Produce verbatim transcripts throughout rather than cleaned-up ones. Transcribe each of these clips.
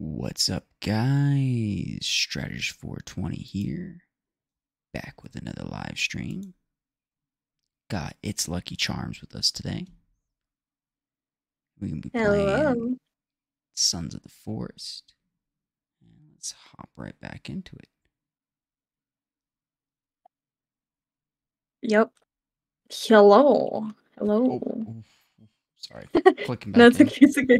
What's up, guys? Strategist four twenty here, back with another live stream. Got It's Lucky Charms with us today. We're gonna be Hello. playing Sons of the Forest. Let's hop right back into it. Yep. Hello. Hello. Oh, oh, oh. Sorry, clicking back. That's okay. It's okay.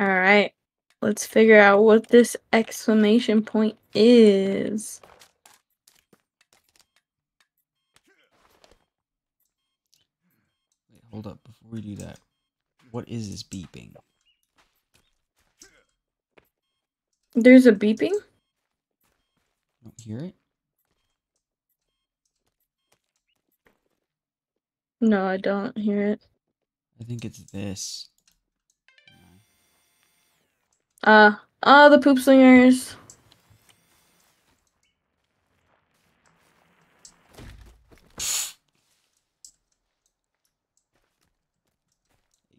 All right, let's figure out what this exclamation point is. Wait, hold up, before we do that, what is this beeping? There's a beeping? You don't hear it? No, I don't hear it. I think it's this. Uh, oh, the poop slingers.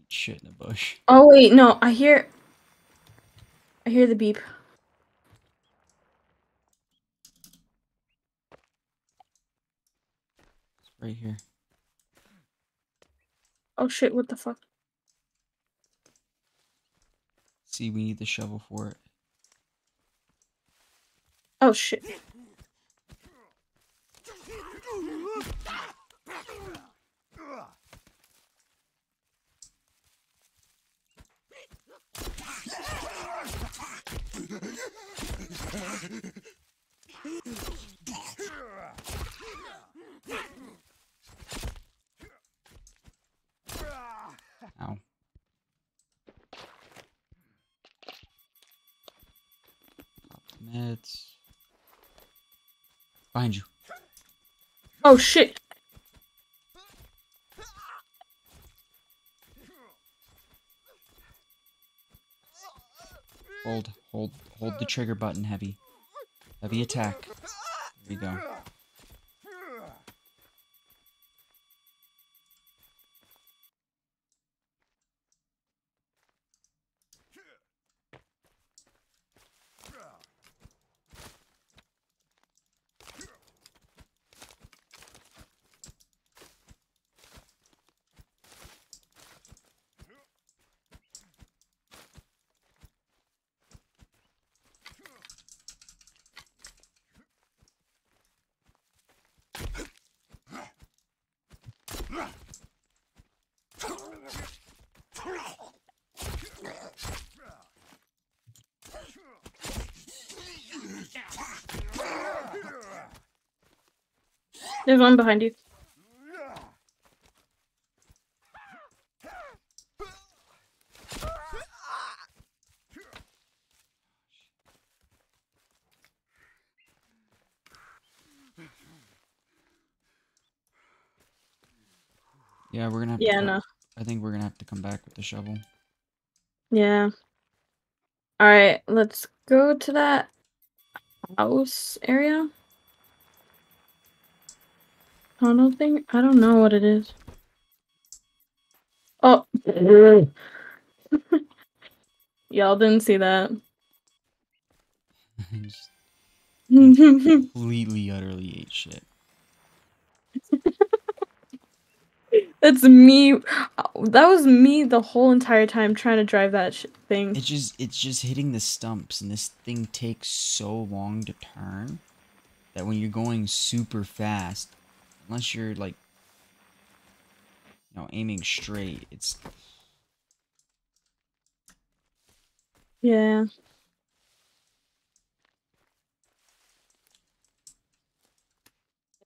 Shit in a bush. Oh, wait, no, I hear... I hear the beep. It's right here. Oh, shit, what the fuck? See, we need the shovel for it. Oh shit. Ow. It's behind you. Oh shit. Hold, hold, hold the trigger button, heavy. Heavy attack. There you go. There's one behind you. Yeah, we're gonna have to Yeah, no. I think we're gonna have to come back with the shovel. Yeah. Alright, let's go to that house area. Tunnel thing? I don't know what it is. Oh! Y'all didn't see that. I just completely, utterly ate shit. That's me. That was me the whole entire time trying to drive that sh thing. It just, it's just hitting the stumps, and this thing takes so long to turn that when you're going super fast, unless you're like, you know, aiming straight, it's yeah.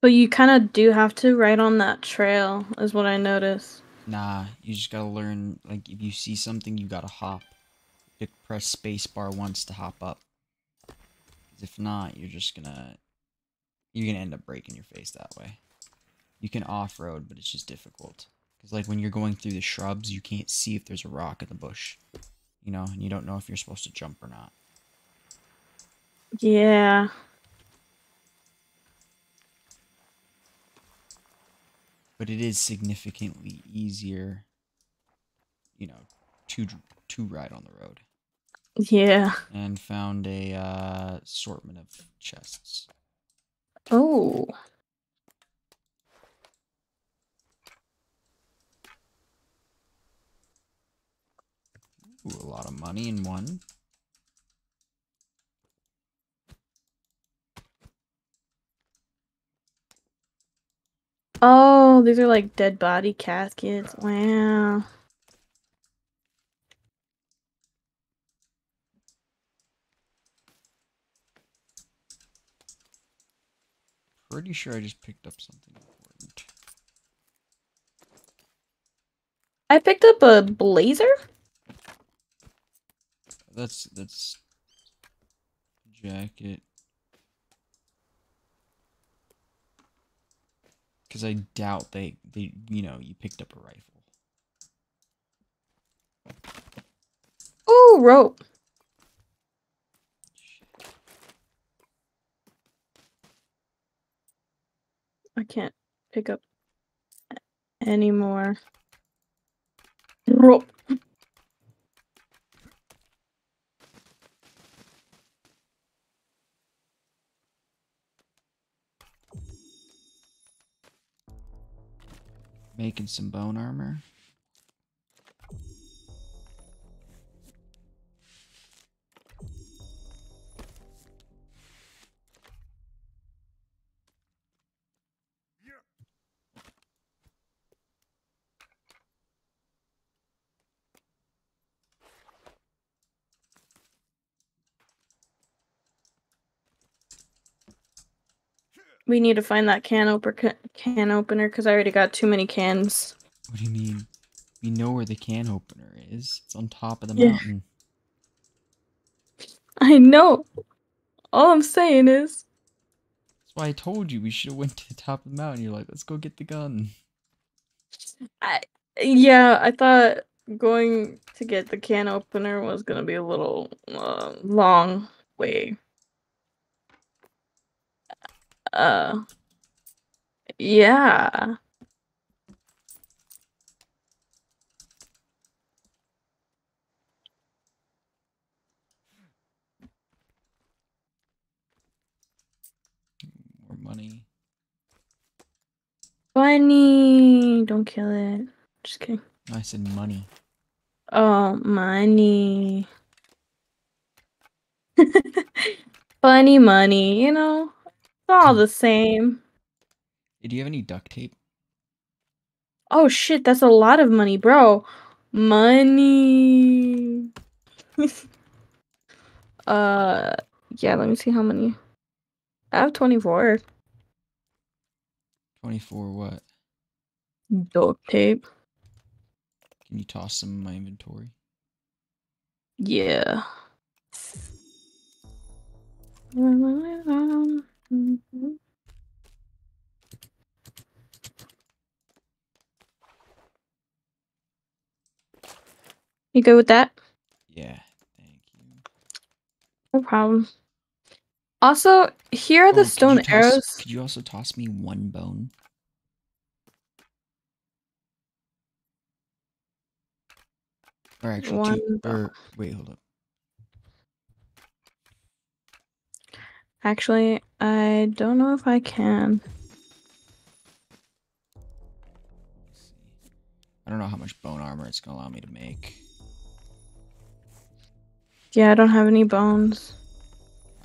But you kind of do have to ride on that trail, is what I noticed. Nah, you just gotta learn, like, if you see something, you gotta hop. You press spacebar once to hop up. If not, you're just gonna... You're gonna end up breaking your face that way. You can off-road, but it's just difficult. Because, like, when you're going through the shrubs, you can't see if there's a rock in the bush. You know, and you don't know if you're supposed to jump or not. Yeah. but it is significantly easier, you know, to to ride on the road. Yeah. And found a uh, assortment of chests. Oh. Ooh, a lot of money in one. Oh, these are like dead body caskets. Wow. Pretty sure I just picked up something important. I picked up a blazer? That's, that's... jacket. Because I doubt they, they, you know, you picked up a rifle. Ooh, rope! Shit. I can't pick up any more. Rope! Making some bone armor. We need to find that can opener, can opener, because I already got too many cans. What do you mean? We know where the can opener is. It's on top of the yeah. mountain. I know. All I'm saying is... That's why I told you we should have went to the top of the mountain. You're like, let's go get the gun. I, yeah, I thought going to get the can opener was going to be a little uh, long way. Uh, yeah. More money. Money. Don't kill it. Just kidding. I said money. Oh, money. Funny money, you know? All the same. Do you have any duct tape? Oh shit, that's a lot of money, bro. Money. uh, yeah, let me see how many. I have twenty-four. twenty-four what? Duct tape. Can you toss some in my inventory? Yeah. Mm-hmm. You good with that? Yeah, thank you. No problem. Also, here are oh, the stone could arrows. Toss, could you also toss me one bone? Or actually, one two, or, wait, hold up. Actually, I don't know if I can. I don't know how much bone armor it's gonna allow me to make. Yeah, I don't have any bones.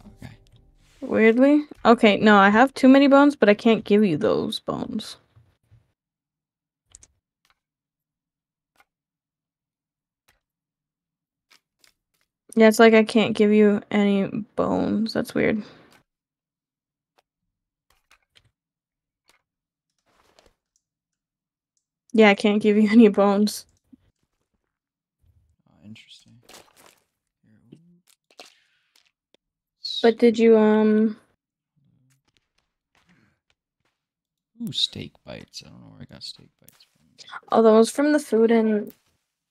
Okay. Weirdly? Okay, no, I have too many bones, but I can't give you those bones. Yeah, it's like I can't give you any bones. That's weird. Yeah, I can't give you any bones. Oh, interesting. But did you, um... Ooh, steak bites. I don't know where I got steak bites from. Oh, those from the food and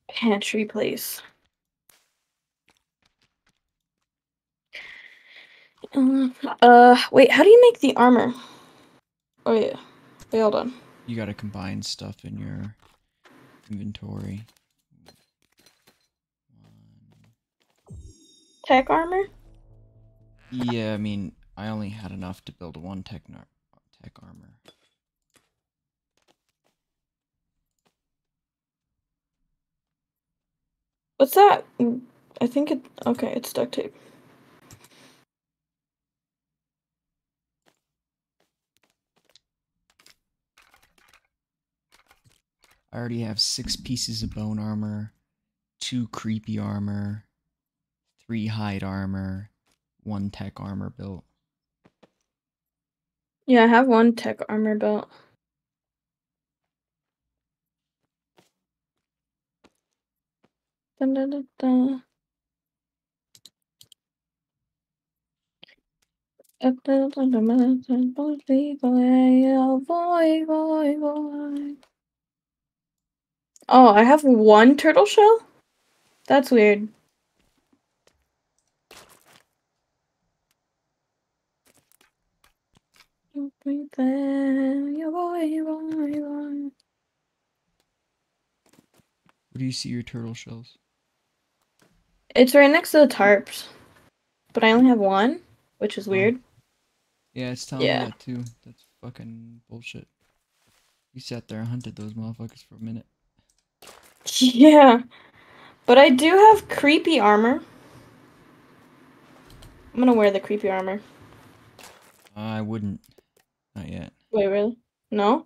pantry place. Um, uh, wait, how do you make the armor? Oh, yeah. Wait, hold on. You gotta combine stuff in your inventory. One. Tech armor? Yeah, I mean, I only had enough to build one tech, nar tech armor. What's that? I think it... Okay, it's duct tape. I already have six pieces of bone armor, two creepy armor, three hide armor, one tech armor built. Yeah, I have one tech armor built. Dun, dun, dun, dun. Dun, dun, dun, dun, dun. Oh, I have one turtle shell? That's weird. Where do you see your turtle shells? It's right next to the tarps. But I only have one, which is weird. Yeah, it's telling yeah. me that too. That's fucking bullshit. You sat there and hunted those motherfuckers for a minute. Yeah, but I do have creepy armor. I'm gonna wear the creepy armor. I wouldn't. Not yet. Wait, really? No?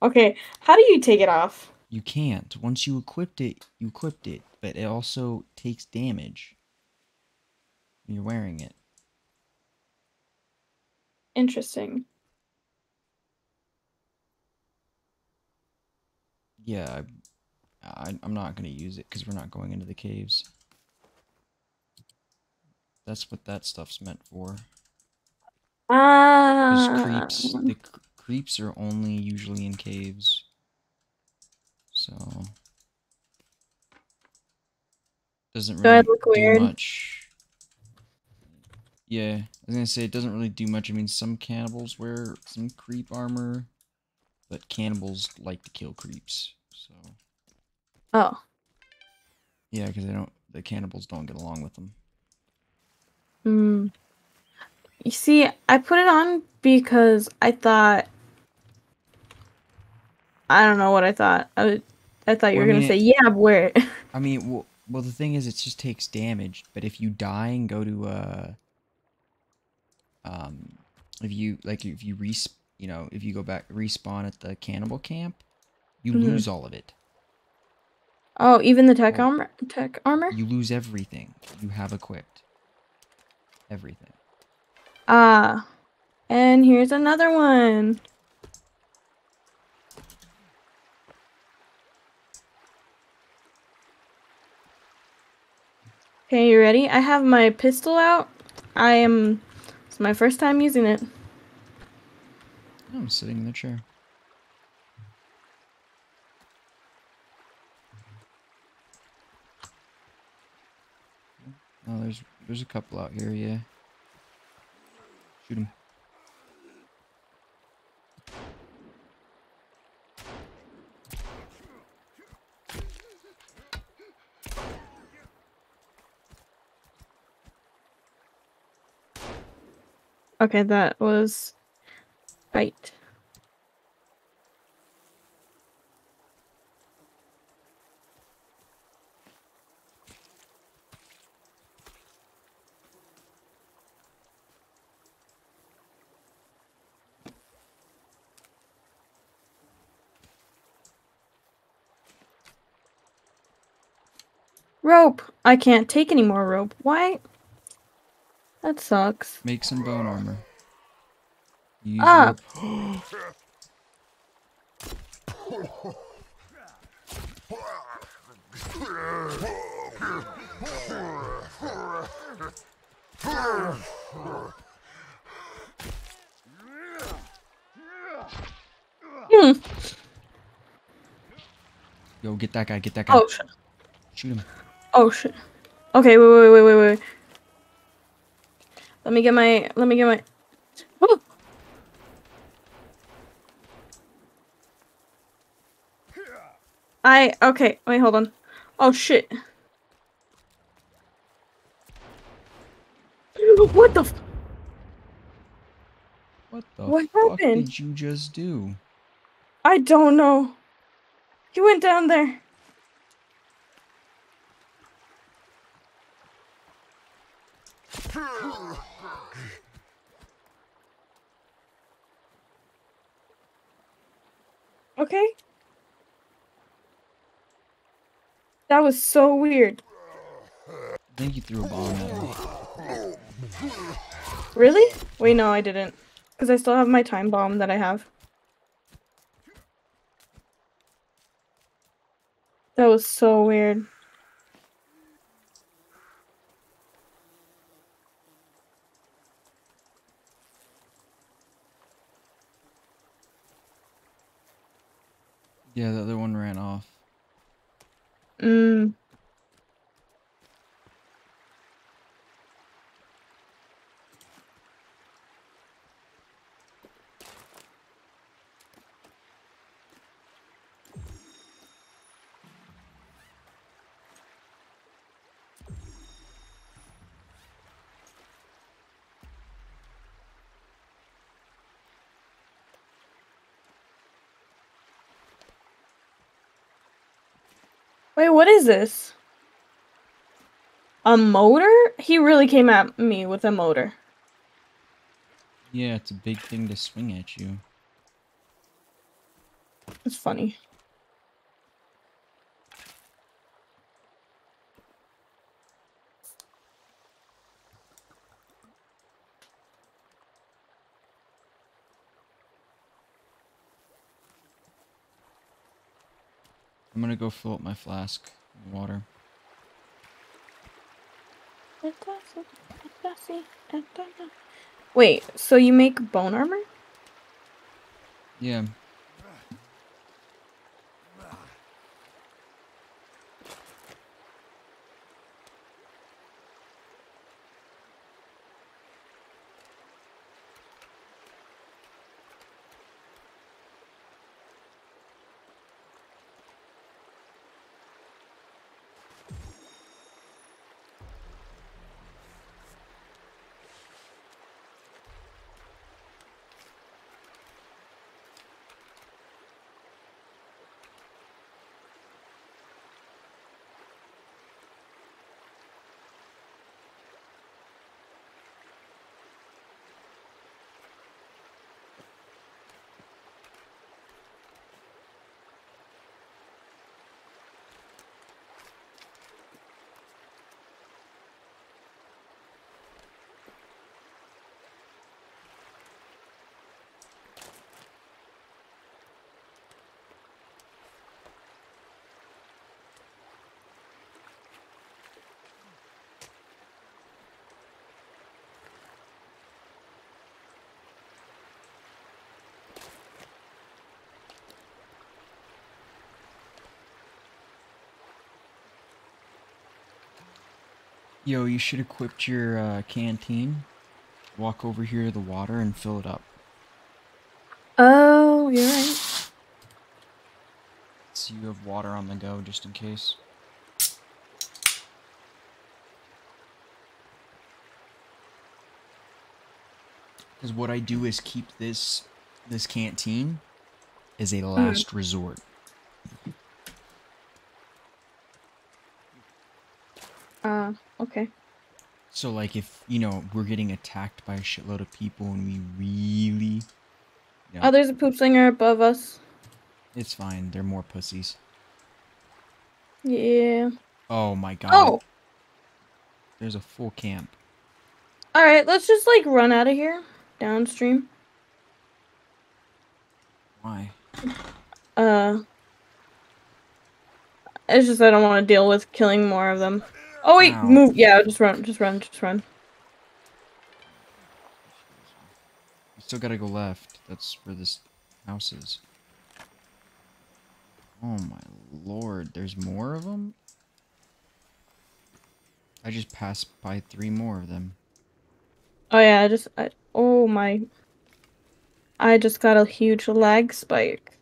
Okay, how do you take it off? You can't. Once you equipped it, you equipped it, but it also takes damage when you're wearing it. Interesting. Yeah, I... I, I'm not going to use it because we're not going into the caves. That's what that stuff's meant for. Ah. Creeps, the creeps are only usually in caves. So... Doesn't really do weird. much. Yeah, I was going to say it doesn't really do much. I mean, some cannibals wear some creep armor, but cannibals like to kill creeps, so... Oh. Yeah, because they don't. The cannibals don't get along with them. Hmm. You see, I put it on because I thought. I don't know what I thought. I would, I thought you well, were I mean, gonna say, "Yeah, wear it." I mean, well, well, the thing is, it just takes damage. But if you die and go to uh. Um, if you like, if you res, you know, if you go back respawn at the cannibal camp, you mm-hmm. lose all of it. Oh, even the tech armor? Tech armor? You lose everything you have equipped. Everything. Ah. And here's another one. Okay, you ready? I have my pistol out. I am... It's my first time using it. I'm sitting in the chair. Oh, there's there's a couple out here, yeah. Shoot him. Okay, that was right. Rope! I can't take any more rope. Why? That sucks. Make some bone armor. Use ah! Hmm. Yo, get that guy, get that guy. Oh, shit. Shoot him. Oh shit. Okay, wait, wait, wait, wait, wait. Let me get my, let me get my... Oh! I- okay, wait, hold on. Oh shit. What the f- What the what fuck happened? Did you just do? I don't know. You went down there. Okay. That was so weird. I think you threw a bomb at me. Really? Wait, no, I didn't. Because I still have my time bomb that I have. That was so weird. Yeah, the other one ran off. Mm. Wait, what is this? A motor? He really came at me with a motor. Yeah, it's a big thing to swing at you. It's funny. I'm gonna go fill up my flask with water. Wait, so you make bone armor? Yeah. Yo, you should equip your uh, canteen. Walk over here to the water and fill it up. Oh, you're right. So you have water on the go, just in case. Because what I do is keep this this canteen as a last mm. resort. Uh, okay. So, like, if, you know, we're getting attacked by a shitload of people and we really... You know, oh, there's a poop slinger above us. It's fine. They're more pussies. Yeah. Oh, my God. Oh! There's a full camp. Alright, let's just, like, run out of here. Downstream. Why? Uh... It's just I don't want to deal with killing more of them. Oh wait, Ow. move! Yeah, just run, just run, just run. You still gotta go left. That's where this house is. Oh my lord, there's more of them? I just passed by three more of them. Oh yeah, I just- I, oh my... I just got a huge lag spike.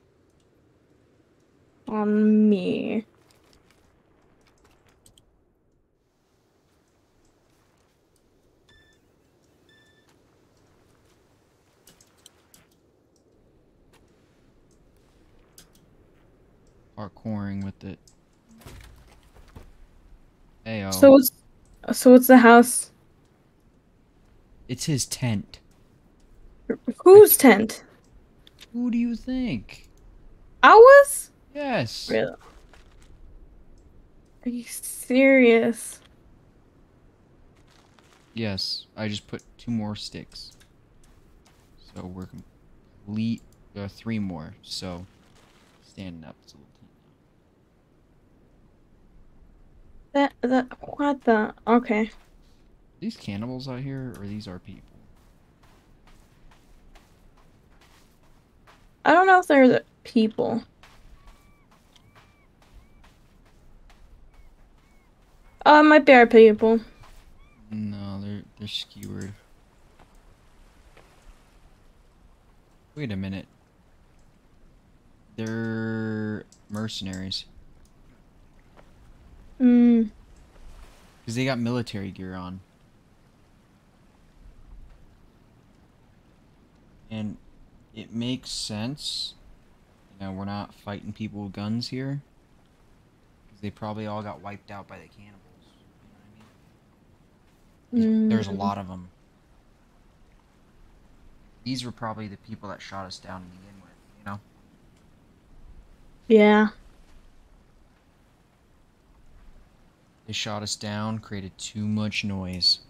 on me. Parkouring with it. Ayo. So what's so what's the house? It's his tent. Whose tent? Who do you think? Ours? Yes. Really? Are you serious? Yes. I just put two more sticks. So we're complete. There are three more. So standing up. It's a little tent. That, that, what the? Okay. These cannibals out here, or these are people? I don't know if they're the people. Oh, it might be our people. No, they're they're skewered. Wait a minute. They're mercenaries. Hmm. Because they got military gear on. And it makes sense. You know, we're not fighting people with guns here. Because they probably all got wiped out by the cannibals. You know what I mean? Mm. There's a lot of them. These were probably the people that shot us down to begin with, you know? Yeah. They shot us down, created too much noise,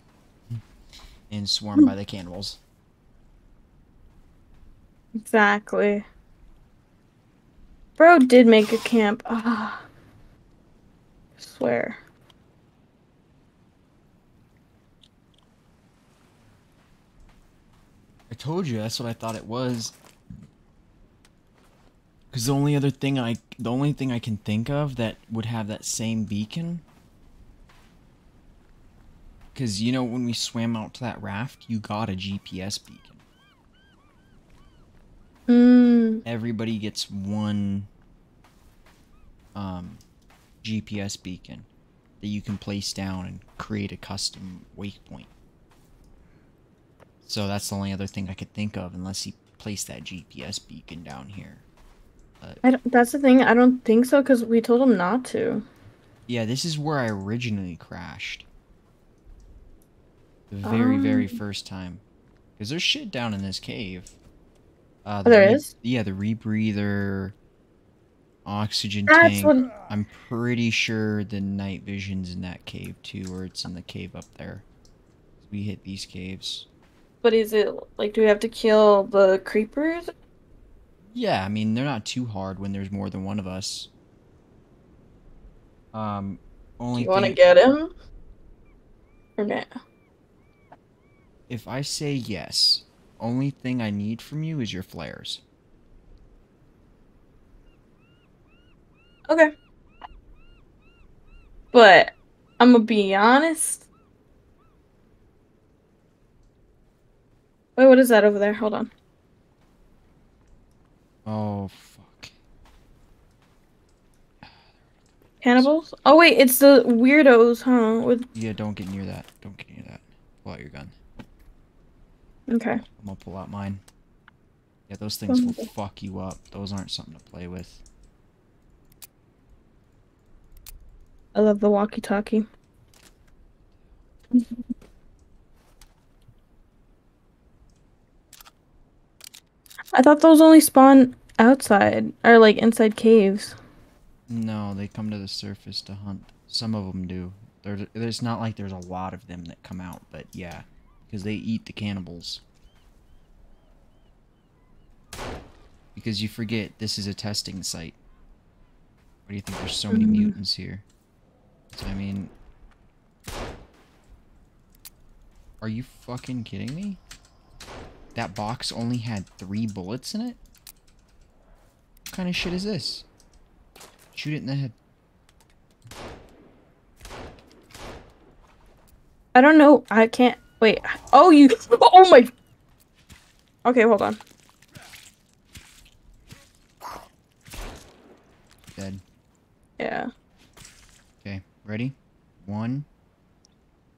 and swarmed by the cannibals. Exactly. Bro did make a camp. Ah, I swear. I told you that's what I thought it was. Cause the only other thing I, the only thing I can think of that would have that same beacon. Cause you know when we swam out to that raft, you got a G P S beacon. Mm. Everybody gets one um, G P S beacon that you can place down and create a custom waypoint. So that's the only other thing I could think of, unless he placed that G P S beacon down here. But I don't, that's the thing. I don't think so, because we told him not to. Yeah, this is where I originally crashed. The very, um. very first time. Because there's shit down in this cave. Uh, the oh, there is? Yeah, the rebreather, oxygen That's tank. What... I'm pretty sure the night vision's in that cave too, or it's in the cave up there. We hit these caves. But is it, like, do we have to kill the creepers? Yeah, I mean, they're not too hard when there's more than one of us. Um, only you want to get him? Or no? If I say yes... Only thing I need from you is your flares. Okay. But I'm gonna be honest. Wait, what is that over there? Hold on. Oh fuck. Cannibals? Oh wait, it's the weirdos, huh? With yeah, don't get near that. Don't get near that. Pull out your gun. Okay. I'm gonna pull out mine. Yeah, those things will fuck you up. Those aren't something to play with. I love the walkie-talkie. I thought those only spawn outside, or like inside caves. No, they come to the surface to hunt. Some of them do. There's, there's not like there's a lot of them that come out, but yeah. Because they eat the cannibals. Because you forget, this is a testing site. What do you think? There's so many mutants here. So, I mean... Are you fucking kidding me? That box only had three bullets in it? What kind of shit is this? Shoot it in the head. I don't know. I can't... Wait, oh you, oh my, okay, hold on. dead. Yeah. Okay, ready? One.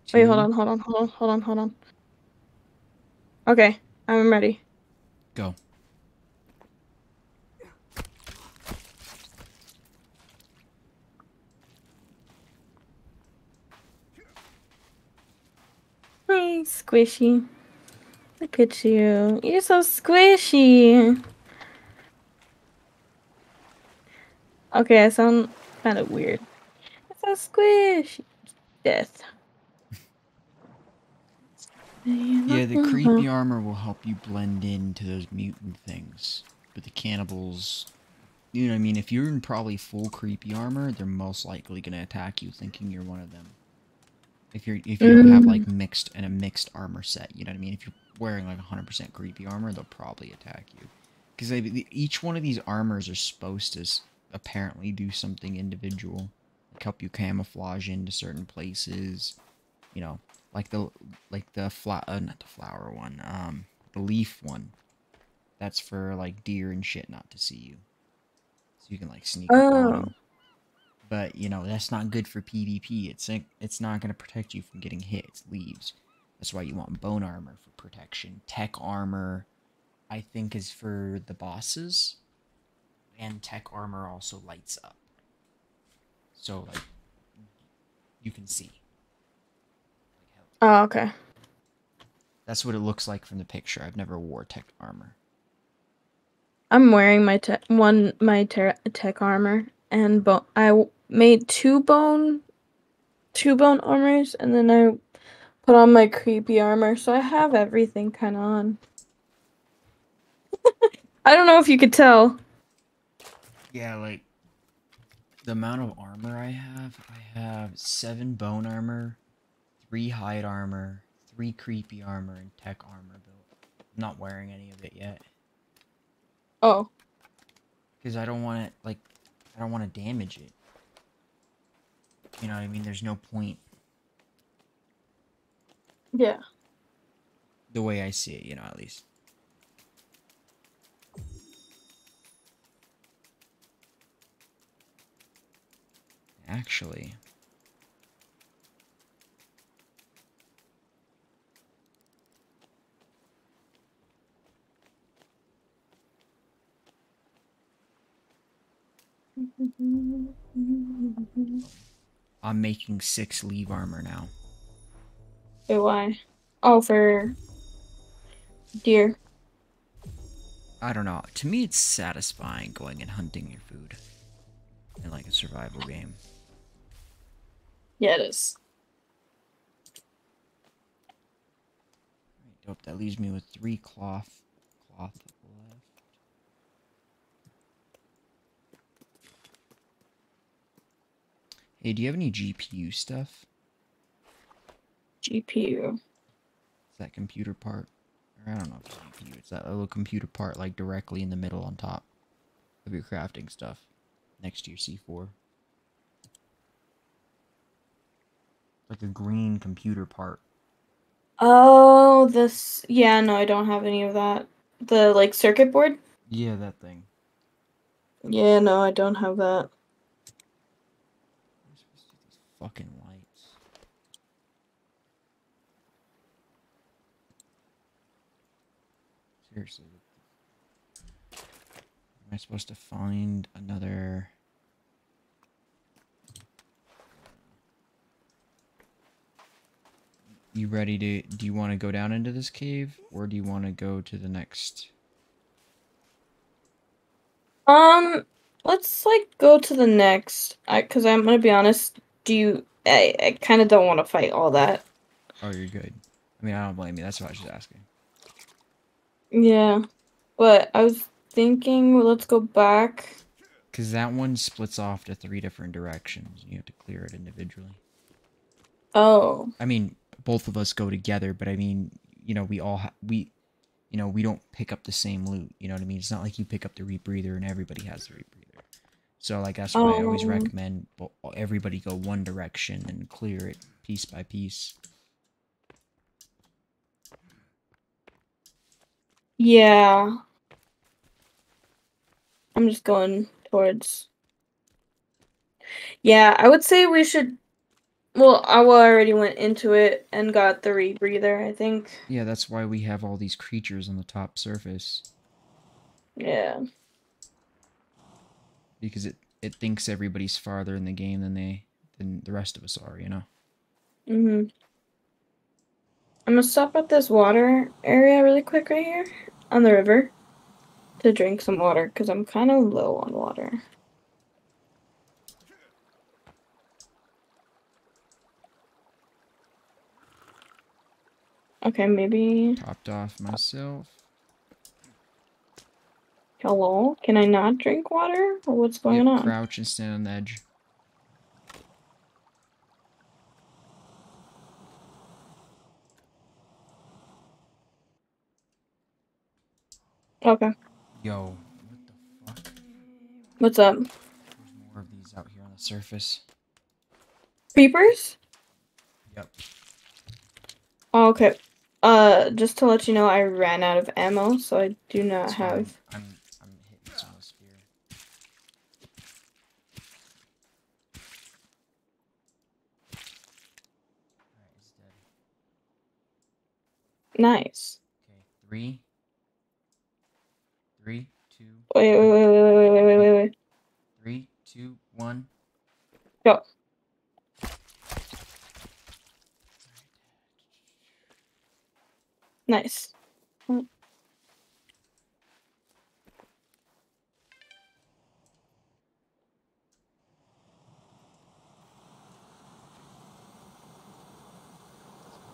Two. Wait, hold on, hold on, hold on, hold on, hold on. Okay, I'm ready. Go. Hey, squishy. Look at you. You're so squishy. Okay, I sound kind of weird. You're so squishy. Death. Yeah, the creepy armor will help you blend into those mutant things. But the cannibals... You know what I mean? If you're in probably full creepy armor, they're most likely going to attack you thinking you're one of them. If you're if you don't have like mixed and a mixed armor set, you know what I mean. If you're wearing like one hundred percent creepy armor, they'll probably attack you because each one of these armors are supposed to apparently do something individual, like help you camouflage into certain places. You know, like the like the fla uh, not the flower one, um, the leaf one. That's for like deer and shit not to see you, so you can like sneak up on them. But, you know, that's not good for PvP. It's it's not going to protect you from getting hit. It's leaves. That's why you want bone armor for protection. Tech armor, I think, is for the bosses. And tech armor also lights up. So, like, you can see. Oh, okay. That's what it looks like from the picture. I've never wore tech armor. I'm wearing my, te one, my te tech armor. And bone. I made two bone, two bone armors, and then I put on my creepy armor. So I have everything kind of on. I don't know if you could tell. Yeah, like the amount of armor I have. I have seven bone armor, three hide armor, three creepy armor, and tech armor built. I'm not wearing any of it yet. Oh. Because I don't want it like. I don't want to damage it. You know what I mean? There's no point. Yeah. The way I see it, you know, at least. Actually. I'm making six leaf armor now. Wait, why? Oh, for deer. I don't know. To me, it's satisfying going and hunting your food in like a survival game. Yeah, it is. Right, dope. That leaves me with three cloth, cloth. Hey, do you have any G P U stuff? G P U? It's that computer part. Or I don't know if it's G P U. It's that little computer part, like, directly in the middle on top of your crafting stuff. Next to your C four. Like a green computer part. Oh, this... Yeah, no, I don't have any of that. The, like, circuit board? Yeah, that thing. Yeah, no, I don't have that. Fucking lights. Seriously. Am I supposed to find another... You ready to... Do you want to go down into this cave? Or do you want to go to the next... Um... Let's, like, go to the next. I, 'cause I'm gonna be honest... Do you... I, I kind of don't want to fight all that. Oh, you're good. I mean, I don't blame you. That's what I was just asking. Yeah. But I was thinking, well, let's go back. Because that one splits off to three different directions. You have to clear it individually. Oh. I mean, both of us go together, but I mean, you know, we all... Ha we, you know, we don't pick up the same loot. You know what I mean? It's not like you pick up the rebreather and everybody has the rebreather. So, like, that's why um, I always recommend everybody go one direction and clear it piece by piece. Yeah. I'm just going towards Yeah, I would say we should. Well, I already went into it and got the rebreather, I think. Yeah, that's why we have all these creatures on the top surface. Yeah. Because it, it thinks everybody's farther in the game than they than the rest of us are, you know? Mm-hmm. I'm going to stop at this water area really quick right here on the river to drink some water because I'm kind of low on water. Okay, maybe... Topped off myself. Hello? Can I not drink water? Or what's going yeah, on? Crouch and stand on the edge. Okay. Yo, what the fuck? What's up? There's more of these out here on the surface. Creepers? Yep. Oh, okay. Uh, just to let you know, I ran out of ammo, so I do not That's have. I'm, I'm hitting some spear. Alright, he's dead. Nice. Okay, three, three, two. Wait, wait, wait, wait, wait, wait, wait, wait, wait. Three, two, one. Go. Nice. Oh.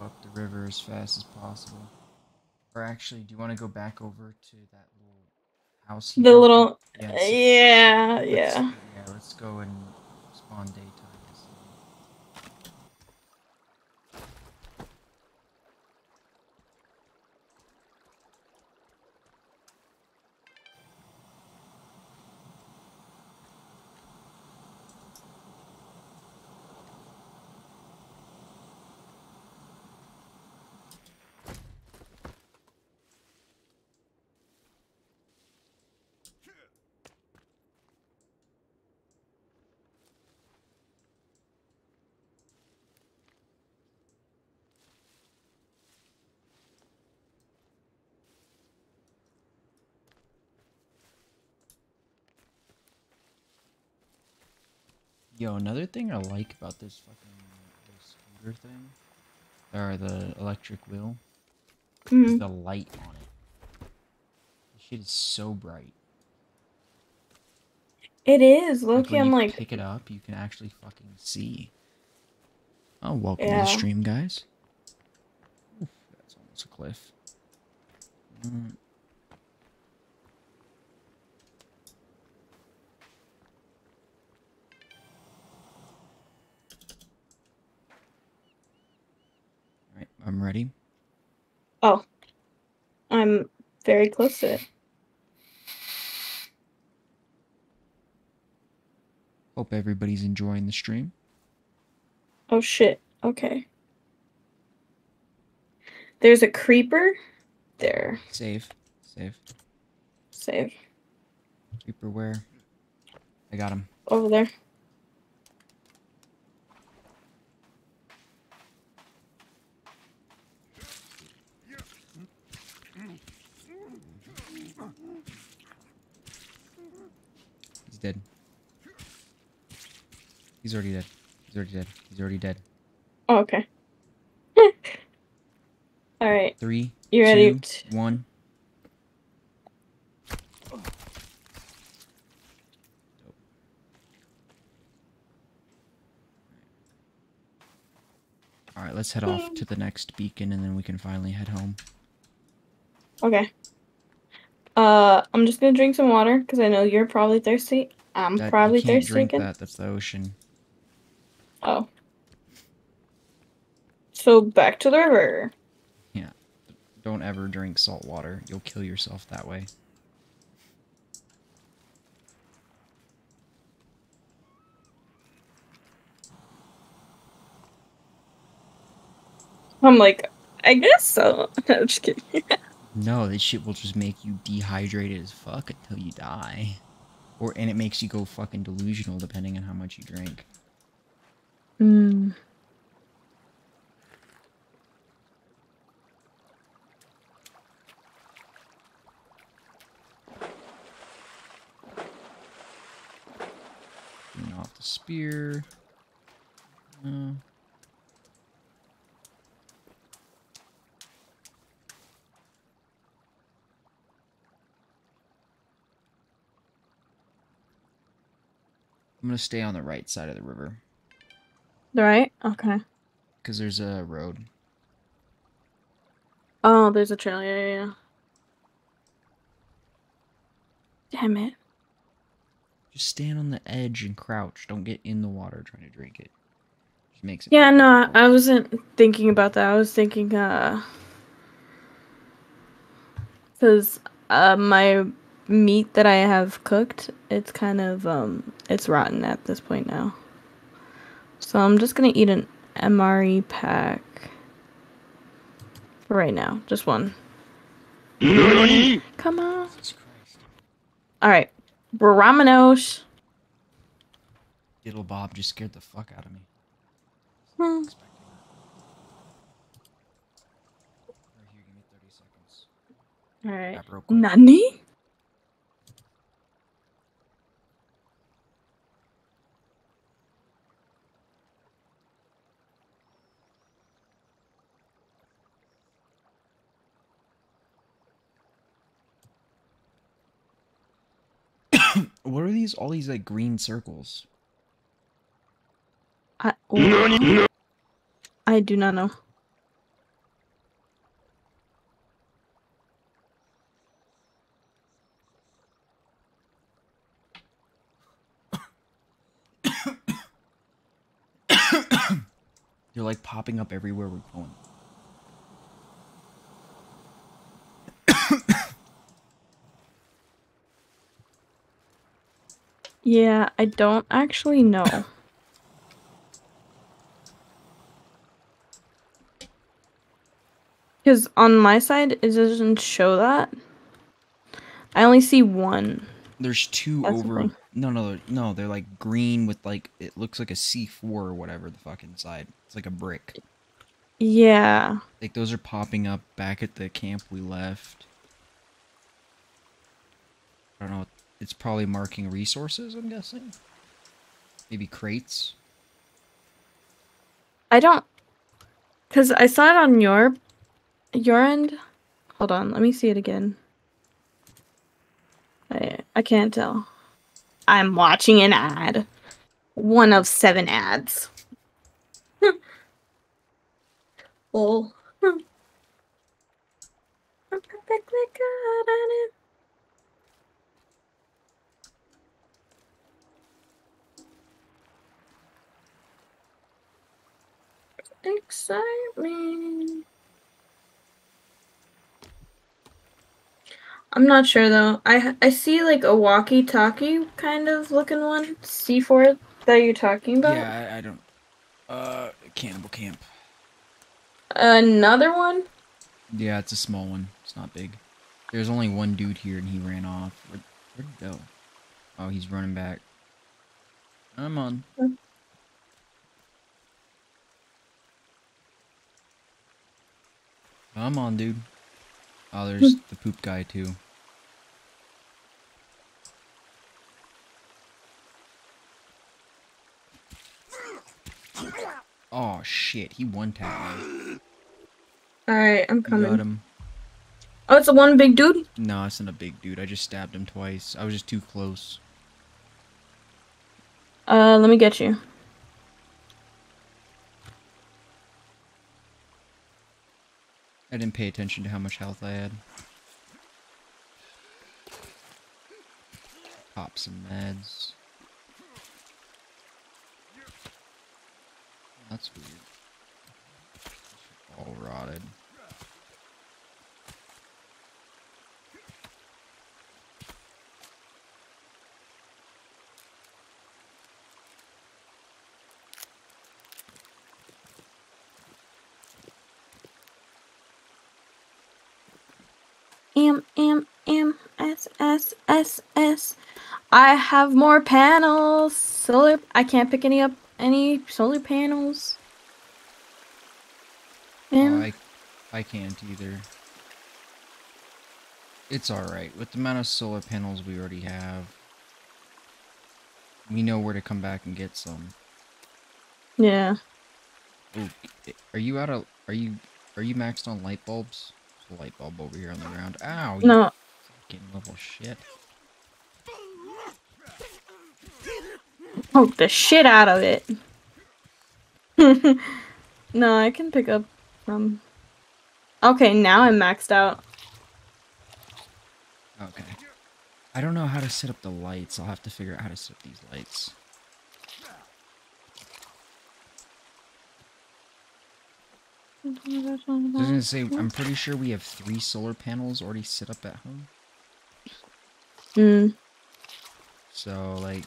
Up the river as fast as possible. Or actually, do you want to go back over to that little house? Here? The little... Yeah, so yeah, let's, yeah. Yeah, let's go and spawn daytime. Yo, another thing I like about this fucking this scooter thing, or the electric wheel, mm-hmm. is the light on it. This shit is so bright. It is. Loki, like I'm you like. Pick it up, you can actually fucking see. Oh, welcome yeah. to the stream, guys. Oof, that's almost a cliff. Mm. I'm ready. Oh. I'm very close to it. Hope everybody's enjoying the stream. Oh shit. Okay. There's a creeper. There. Save. Save. Save. Creeper where? I got him. Over there. He's dead. He's already dead. He's already dead. He's already dead. Oh, okay. All right. Three, you ready? Two, one. Oh. All right, let's head off to the next beacon, and then we can finally head home. Okay. Uh, I'm just gonna drink some water because I know you're probably thirsty. I'm that, probably you can't thirsty. Drink that. That's the ocean. Oh. So back to the river. Yeah. Don't ever drink salt water. You'll kill yourself that way. I'm like, I guess so. I'm just kidding. No, this shit will just make you dehydrated as fuck until you die. or and it makes you go fucking delusional depending on how much you drink. Mm. Off the spear. Uh. I'm going to stay on the right side of the river. The right? Okay. Because there's a road. Oh, there's a trail. Yeah, yeah, yeah. Damn it. Just stand on the edge and crouch. Don't get in the water trying to drink it. Just makes it yeah, no, difficult. I wasn't thinking about that. I was thinking, uh... because uh, my... meat that I have cooked, it's kind of um it's rotten at this point now, so I'm just gonna eat an M R E pack for right now, just one. Come on. All right, Brahmanos. Diddle Bob just scared the fuck out of me. Hmm. All right, Nani. What are these? All these like green circles. I oh, I do not know. They're like popping up everywhere we're going. Yeah, I don't actually know. Because on my side, it doesn't show that. I only see one. There's two. That's over... One. No, no, no, they're like green with like... It looks like a C four or whatever the fuck inside. It's like a brick. Yeah. Like those are popping up back at the camp we left. I don't know what... It's probably marking resources, I'm guessing. Maybe crates. I don't... Because I saw it on your... Your end. Hold on, let me see it again. I, I can't tell. I'm watching an ad. One of seven ads. Oh. I'm perfectly good at it. Excitement. I'm not sure though. I I see like a walkie-talkie kind of looking one. C four that you're talking about. Yeah, I, I don't. Uh, cannibal camp. Another one. Yeah, it's a small one. It's not big. There's only one dude here, and he ran off. Where, where'd he go? Oh, he's running back. I'm on. Mm-hmm. Come on, dude. Oh, there's the poop guy, too. Oh, shit. He one-tapped me. Alright, I'm coming. Got him. Oh, it's a one big dude? No, it's not a big dude. I just stabbed him twice. I was just too close. Uh, let me get you. I didn't pay attention to how much health I had. Pop some meds. That's weird. All rotted. M M M S S S S. I have more panels. Solar. I can't pick any up. Any solar panels. And... Oh, I, I can't either. It's alright. With the amount of solar panels we already have, we know where to come back and get some. Yeah. Ooh, are you out of... Are you are you maxed on light bulbs? There's a light bulb over here on the ground. Ow! No. You fucking little shit. Poke the shit out of it. No, I can pick up from... Okay, now I'm maxed out. Okay. I don't know how to set up the lights. I'll have to figure out how to set up these lights. I was gonna say, I'm pretty sure we have three solar panels already set up at home. Hmm. So, like...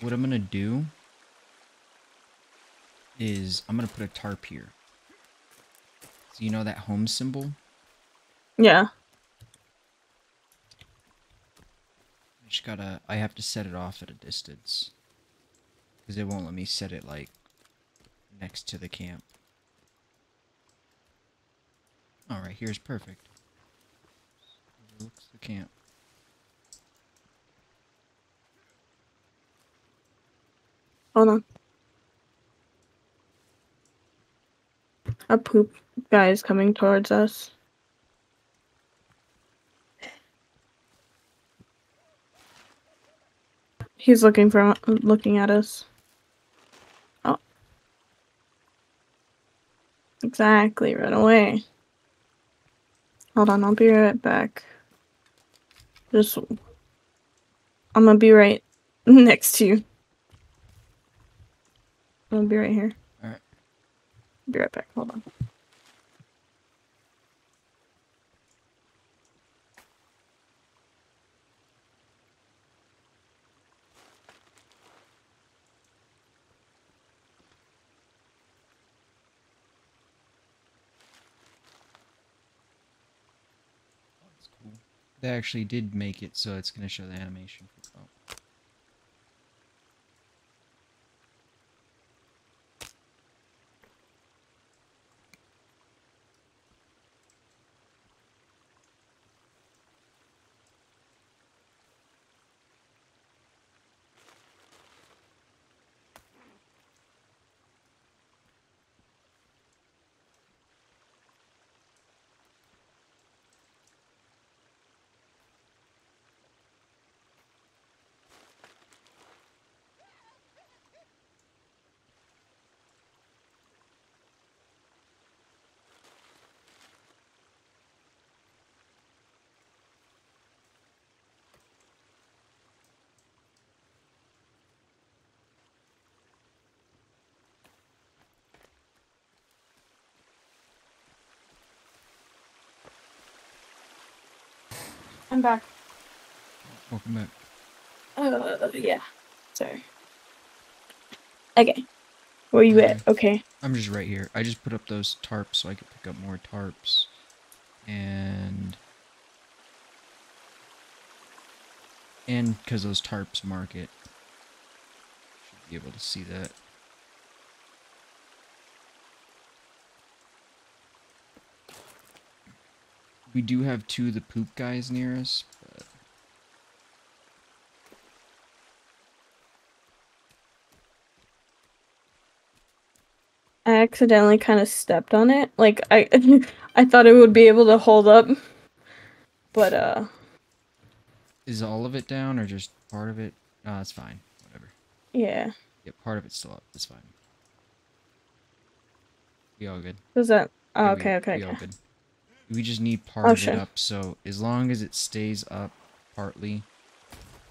What I'm gonna do is I'm gonna put a tarp here. So you know that home symbol? Yeah. I just gotta, I have to set it off at a distance. Because it won't let me set it like next to the camp. Alright, here's perfect. Looks the camp. Hold on. A poop guy is coming towards us. He's looking for looking at us. Exactly, run away. Hold on, I'll be right back. Just, I'm gonna be right next to you. I'm gonna be right here. Alright. Be right back, hold on. They actually did make it, so it's going to show the animation. Oh. I'm back. Welcome back. Uh, yeah. Sorry. Okay. Where you okay. at? Okay. I'm just right here. I just put up those tarps so I could pick up more tarps. And... And because those tarps mark it. Should be able to see that. We do have two of the poop guys near us, but... I accidentally kind of stepped on it. Like, I I thought it would be able to hold up, but, uh... Is all of it down, or just part of it? No, it's fine. Whatever. Yeah. Yeah, part of it's still up. It's fine. We all good. Was that... Oh, yeah, okay, we, okay, we okay. all good. We just need part oh, of shit. it up, so as long as it stays up partly.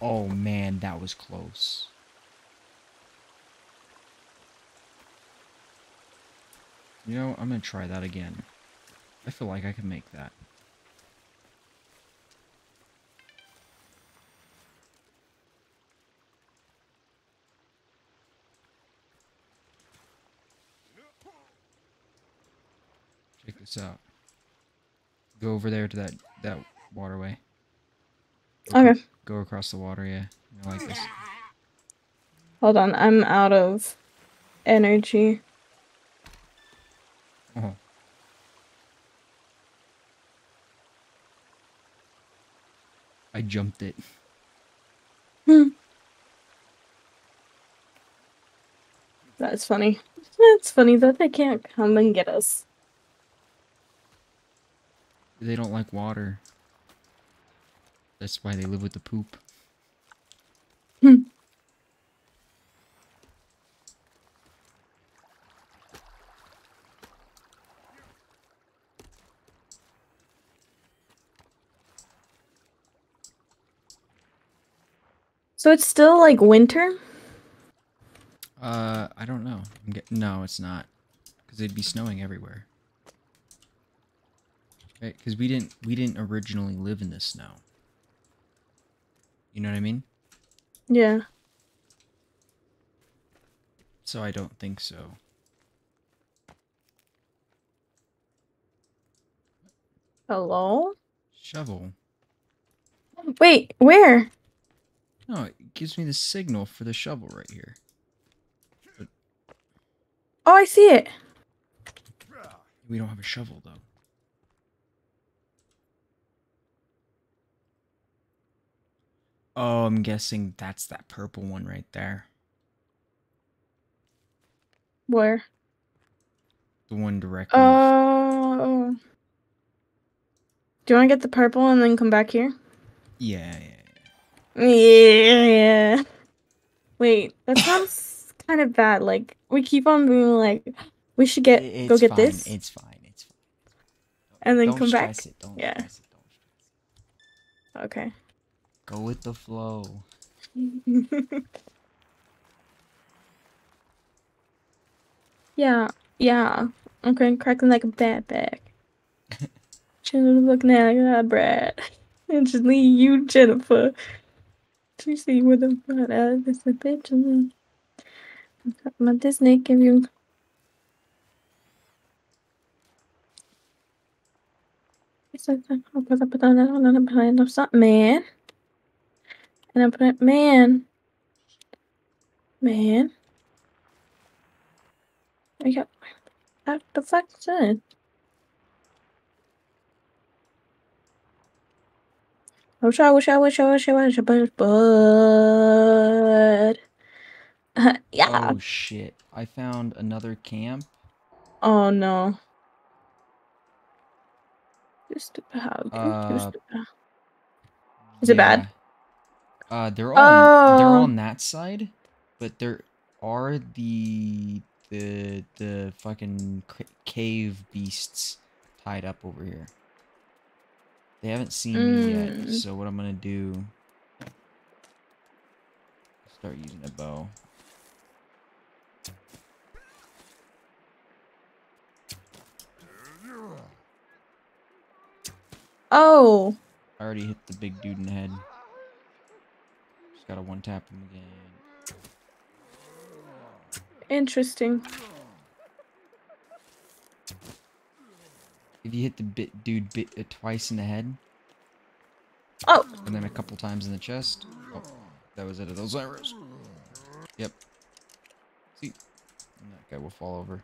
Oh man, that was close. You know, I'm gonna try that again. I feel like I can make that. Check this out. Go over there to that that waterway. Go okay. Across, go across the water, yeah. I like this. Hold on, I'm out of energy. Oh. I jumped it. Hmm. That's funny. That's funny that they can't come and get us. They don't like water. That's why they live with the poop. Hmm. So it's still like winter? Uh, I don't know. I'm get no, it's not. Because it'd be snowing everywhere. Right? Because we didn't, we didn't originally live in this snow. You know what I mean? Yeah. So I don't think so. Hello? Shovel. Wait, where? No, it gives me the signal for the shovel right here. But... oh, I see it. We don't have a shovel, though. Oh, I'm guessing that's that purple one right there. Where? The one directly. Oh. Uh... Do you want to get the purple and then come back here? Yeah, yeah. Yeah. Wait, that sounds kind of bad. Like we keep on being like, we should get it's go get fine. this. It's fine. It's fine. Don't, and then don't come back. It. Don't yeah. Stress it. Don't stress it. Okay. Go with the flow. yeah. Yeah. Okay. Cracking like a bad bag. Children looking at that bread. It's just me, you, Jennifer. You see where the front of this bitch and I'm talking about this snake and you. It's like I'll put up on that one behind of something, man. And I put it, man. Man. I got what the fuck's that? I wish, I wish, I wish, I wish, I wish, I wish, but... yeah. Oh, shit. I found another camp. Oh, no. Just about, uh, just about. Is yeah. it bad? Uh, they're all, oh. they're on that side, but there are the, the, the fucking cave beasts tied up over here. They haven't seen me mm. yet, so what I'm gonna do... start using a bow. Oh! I already hit the big dude in the head. Just gotta one-tap him again. Interesting. If you hit the bit dude bit uh, twice in the head. Oh! And then a couple times in the chest. Oh, that was it of those arrows. Yep. See? And that guy will fall over.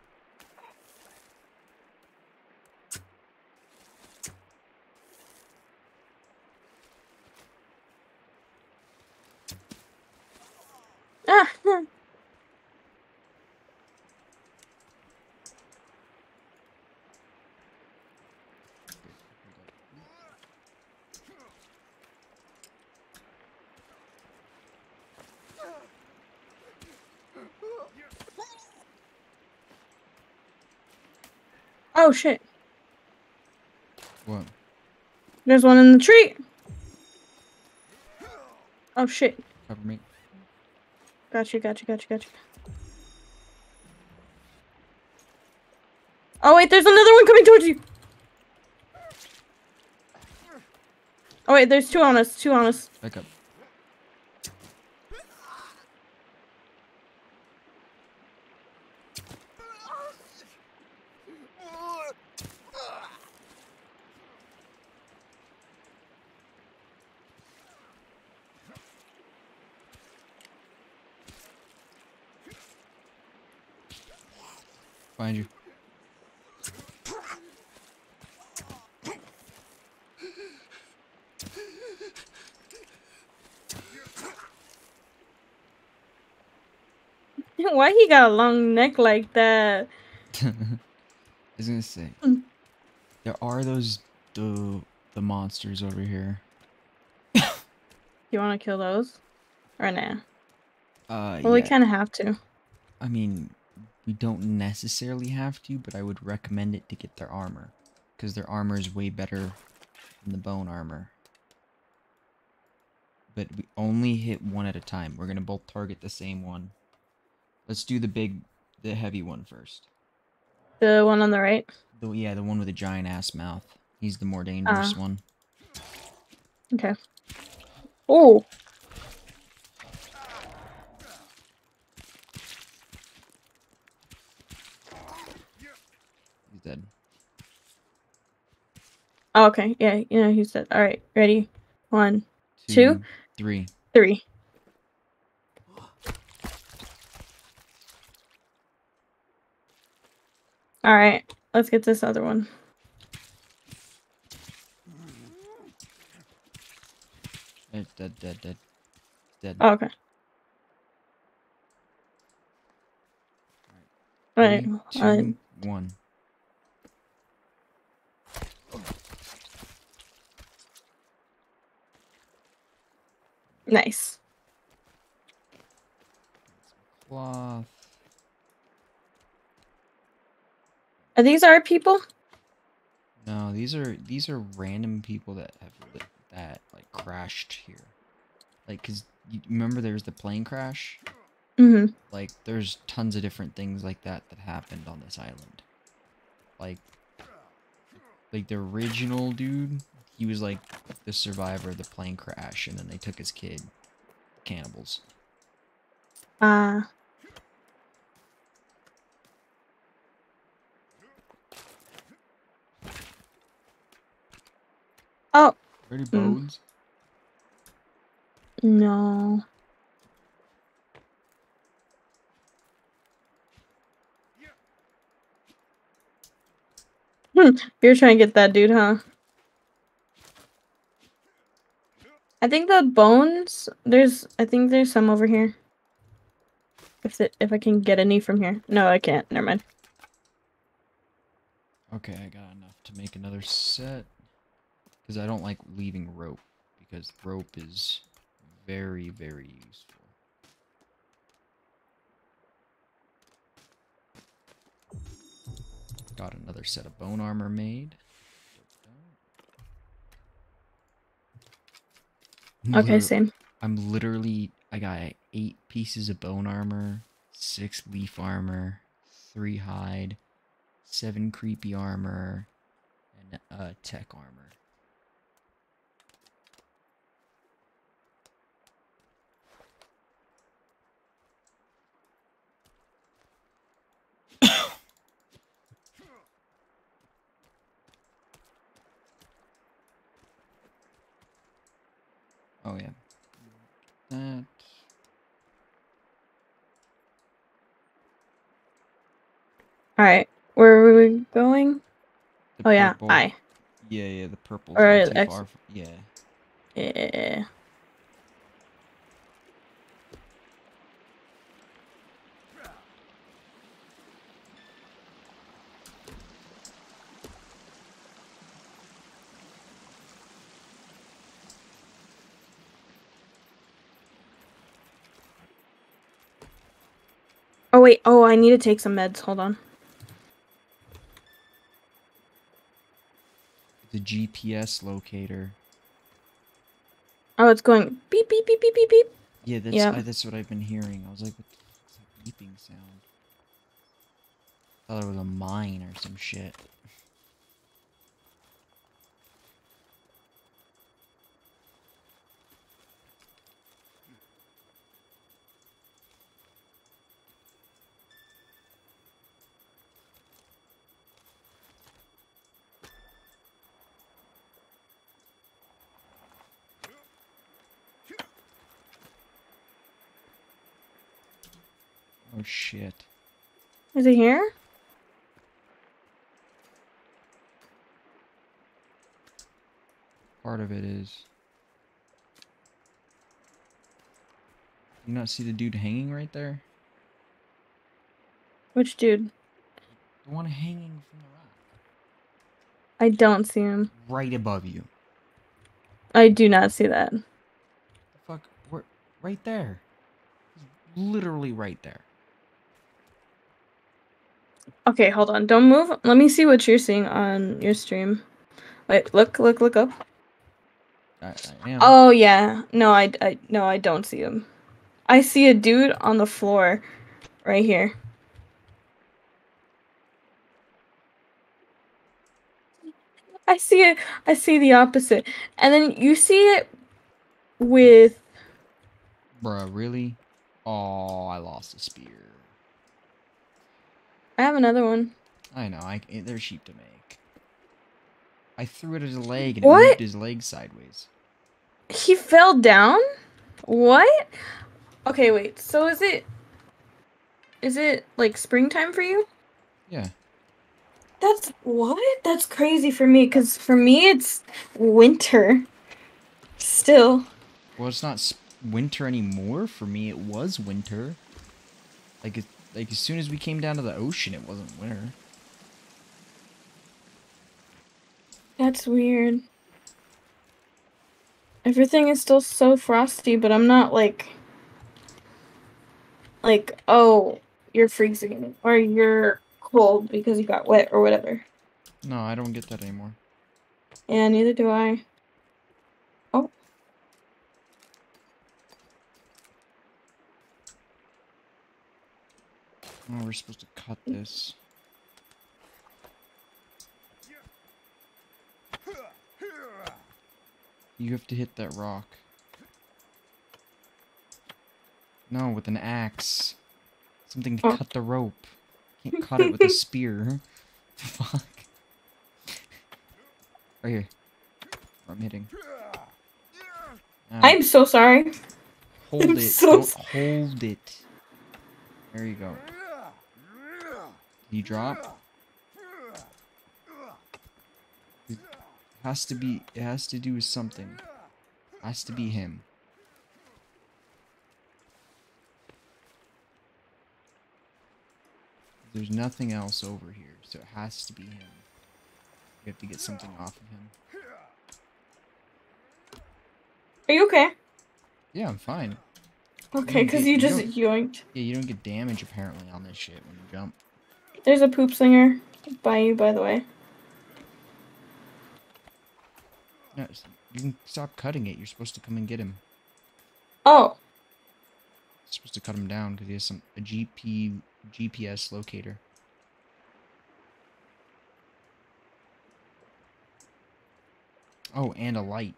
Ah! Oh shit. What? There's one in the tree! Oh shit. Cover me. Gotcha, gotcha, gotcha, gotcha. Oh wait, there's another one coming towards you! Oh wait, there's two on us, two on us. Back up. behind you. Why he got a long neck like that? I was gonna say. There are those the the monsters over here. You wanna kill those? Or nah? Uh, well, yeah. We kinda have to. I mean, we don't necessarily have to, but I would recommend it to get their armor. Because their armor is way better than the bone armor. But we only hit one at a time. We're gonna both target the same one. Let's do the big, the heavy one first. The one on the right? The, yeah, the one with the giant ass mouth. He's the more dangerous uh, one. Okay. Oh! He's dead. Oh, okay. Yeah, you know, he's dead. Alright, ready? One, two, two, three. Three. All right, let's get this other one. Dead, dead, dead, dead. dead. Oh, okay. All right. Three, two, right. one. Nice. Cloth. Are these our people? No, these are these are random people that have lived, that like crashed here. Like, cause you remember there was the plane crash. Mm-hmm. Like, there's tons of different things like that that happened on this island. Like, like the original dude, he was like the survivor of the plane crash, and then they took his kid. Cannibals. Uh. Oh. Any bones? Mm. No. Hmm. You're trying to get that dude, huh? I think the bones. There's. I think there's some over here. If the, if I can get any from here. No, I can't. Never mind. Okay, I got enough to make another set. Because I don't like leaving rope, because rope is very, very useful. Got another set of bone armor made. I'm okay, same. I'm literally, I got eight pieces of bone armor, six leaf armor, three hide, seven creepy armor, and uh, tech armor. Oh yeah, that. All right, where are we going? The oh yeah, I. Yeah, yeah, the purple. Or not too X far from... Yeah. Yeah. Oh, wait. Oh, I need to take some meds. Hold on. The G P S locator. Oh, it's going beep, beep, beep, beep, beep, beep. Yeah, that's, yeah. I, that's what I've been hearing. I was like, what's that beeping sound? I thought it was a mine or some shit. Shit. Is it here? part of it is. You not see the dude hanging right there? Which dude? The one hanging from the rock. I don't see him. Right above you. I do not see that. The fuck? We're right there. He's literally right there. Okay, hold on. Don't move. Let me see what you're seeing on your stream. Wait, look, look, look up. I, I am. Oh, yeah. No, I, I, no, I don't see him. I see a dude on the floor right here. I see it. I see the opposite. And then you see it with... Bruh, really? Oh, I lost a spear. I have another one. I know. I, they're cheap to make. I threw it at his leg and what? It moved his leg sideways. He fell down? What? Okay, wait. So is it... Is it, like, springtime for you? Yeah. That's... What? That's crazy for me, because for me it's winter. Still. Well, it's not sp winter anymore. For me, it was winter. Like, it... Like, as soon as we came down to the ocean, it wasn't winter. That's weird. Everything is still so frosty, but I'm not, like... Like, oh, you're freezing, or you're cold because you got wet, or whatever. No, I don't get that anymore. Yeah, neither do I. Oh. Oh, we're supposed to cut this. You have to hit that rock. No, with an axe. Something to oh. cut the rope. Can't cut it with a spear. Fuck. Right here. I'm hitting. Ow. I'm so sorry. Hold I'm it. So Don't hold it. There you go. You drop. It has to be. It has to do with something. It has to be him. There's nothing else over here, so it has to be him. You have to get something off of him. Are you okay? Yeah, I'm fine. Okay, because you, you just yoinked. Yeah, you don't get damage apparently on this shit when you jump. There's a poop slinger by you, by the way. No, you can stop cutting it. You're supposed to come and get him. Oh. You're supposed to cut him down because he has some a G P G P S locator. Oh, and a light.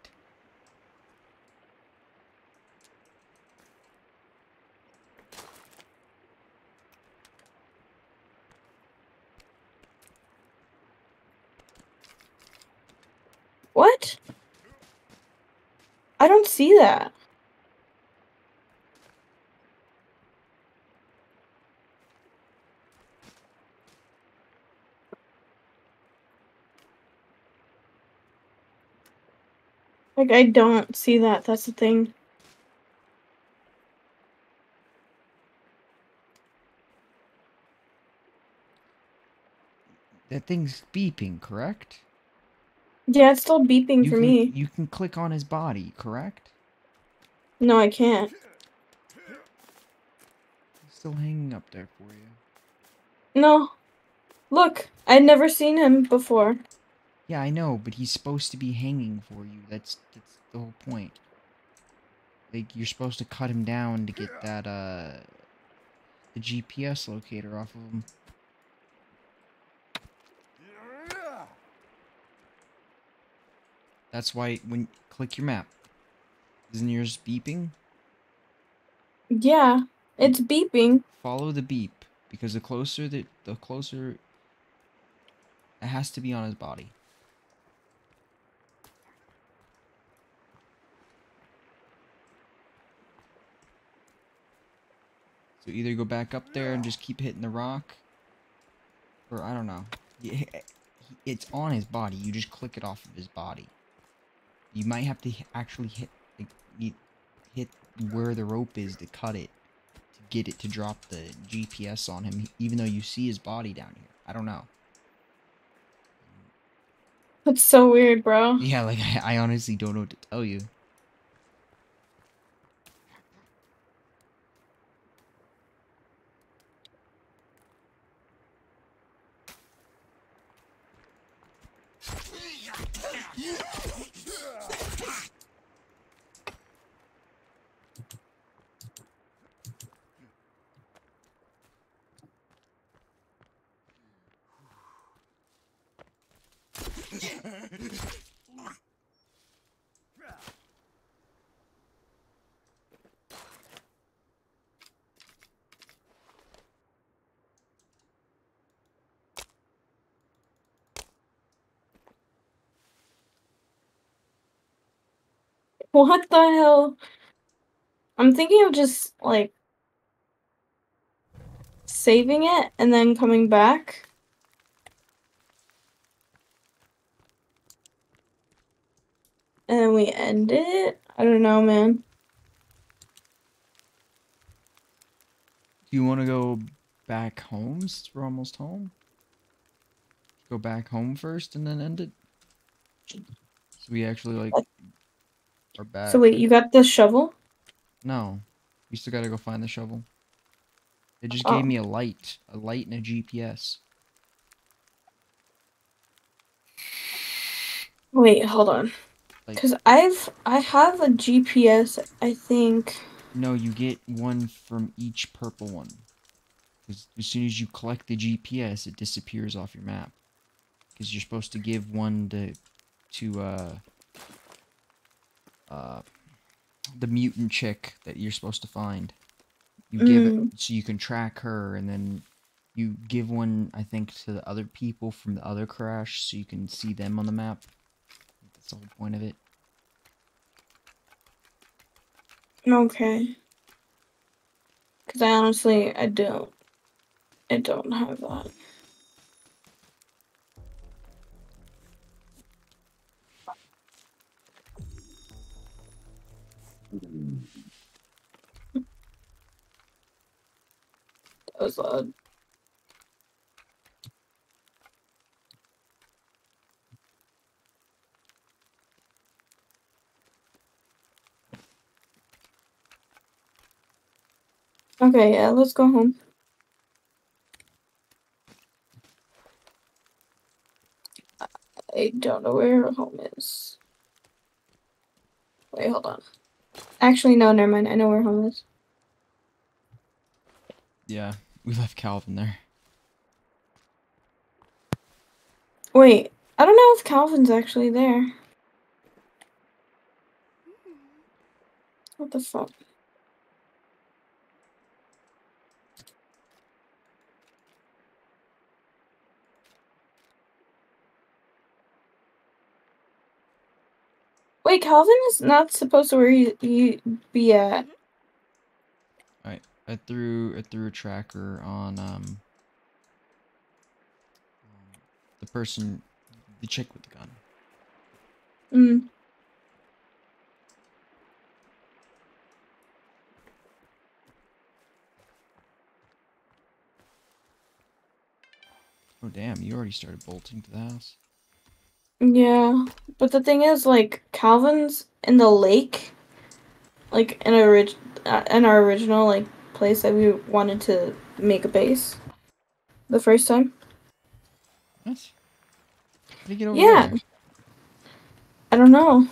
What? I don't see that. Like, I don't see that. That's the thing. That thing's beeping, correct? Yeah, it's still beeping for me. You can click on his body, correct? No, I can't. It's still hanging up there for you. No. Look, I'd never seen him before. Yeah, I know, but he's supposed to be hanging for you. That's that's the whole point. Like, you're supposed to cut him down to get that, uh... the G P S locator off of him. That's why, when click your map. Isn't yours beeping? Yeah, it's beeping. Follow the beep, because the closer that the closer it has to be on his body. So either go back up there and just keep hitting the rock, or I don't know. It's on his body. You just click it off of his body. You might have to actually hit like, hit where the rope is to cut it, to get it to drop the G P S on him, even though you see his body down here. I don't know. That's so weird, bro. Yeah, like, I, I honestly don't know what to tell you. What the hell? I'm thinking of just, like, saving it and then coming back. And then we end it? I don't know, man. Do you want to go back home since we're almost home? Go back home first and then end it? So we actually, like... Or back. So wait, you got the shovel? No, we still gotta go find the shovel. It just oh. gave me a light, a light and a G P S. Wait, hold on, like, cause I've I have a G P S, I think. No, you get one from each purple one. Cause as soon as you collect the G P S, it disappears off your map. Cause you're supposed to give one to to uh. Uh, the mutant chick that you're supposed to find. You mm. give it so you can track her, and then you give one, I think, to the other people from the other crash so you can see them on the map. That's the whole point of it. Okay. Because I honestly, I don't. I don't have that. That was loud. Okay, yeah, let's go home. I don't know where home is. Wait, hold on. Actually, no, never mind. I know where home is. Yeah, we left Calvin there. Wait, I don't know if Calvin's actually there. What the fuck? Wait, Calvin is not supposed to where he, he be at. Alright, I threw I threw a tracker on um the person, the chick with the gun. Mm. Oh damn, you already started bolting to the house. Yeah, but the thing is, like, Calvin's in the lake, like, in, orig uh, in our original, like, place that we wanted to make a base the first time. What? How did he get over yeah. there? I don't know.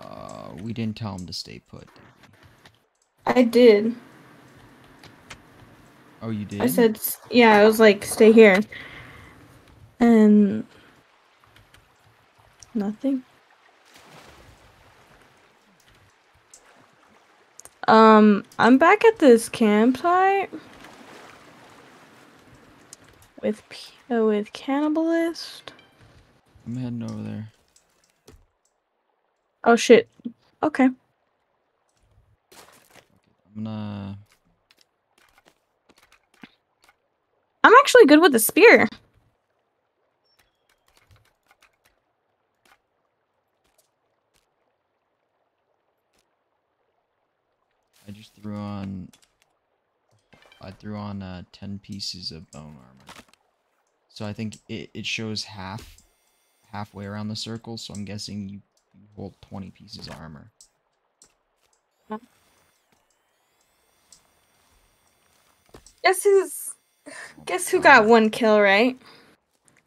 Uh, we didn't tell him to stay put, did we? I did. Oh, you did? I said, yeah, I was like, stay here. And... nothing. Um, I'm back at this campsite with uh, with Cannibalist. I'm heading over there. Oh shit. Okay. I'm gonna. I'm actually good with the spear. I just threw on... I threw on uh, ten pieces of bone armor. So I think it, it shows half, halfway around the circle, so I'm guessing you, you hold twenty pieces of armor. Guess who's... Guess who got one kill, right?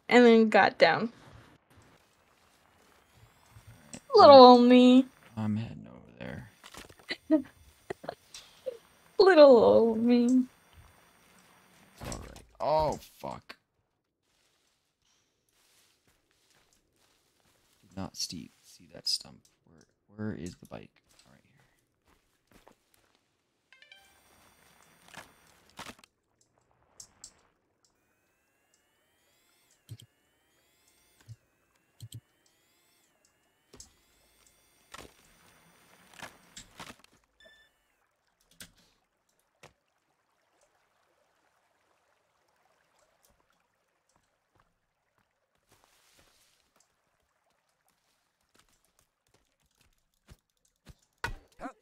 And then got down. Little old me. I'm heading over there. Little old me. Alright. Oh, fuck. Did not see, see that stump. Where, where is the bike?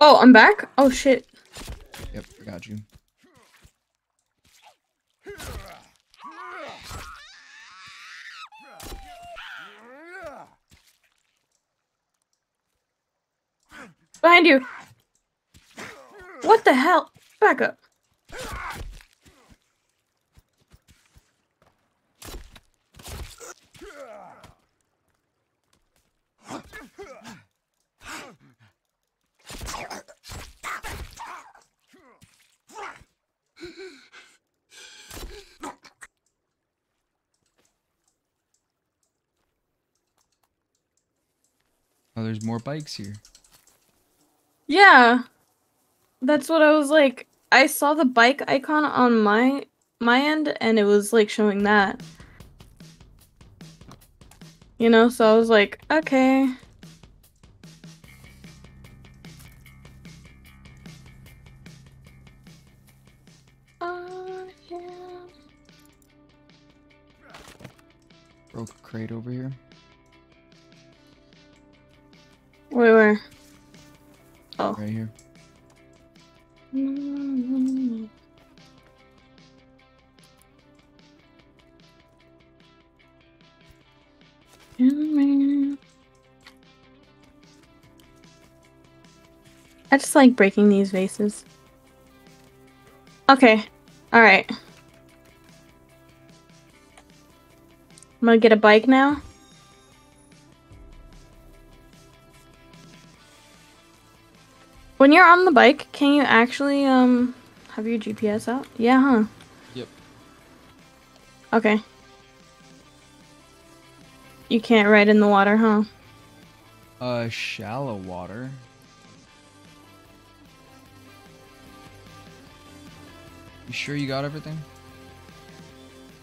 Oh, I'm back? Oh, shit. Yep, I got you. Behind you! What the hell? Back up. There's more bikes here. Yeah, that's what I was like. I saw the bike icon on my my end, and it was like showing that. You know, so I was like, okay. Oh yeah. Broke a crate over here. Wait, where? Oh. Right here. Mm-hmm. Mm-hmm. I just like breaking these vases. Okay. Alright. I'm gonna get a bike now. When you're on the bike, can you actually, um, have your G P S out? Yeah, huh? Yep. Okay. You can't ride in the water, huh? Uh, shallow water. You sure you got everything?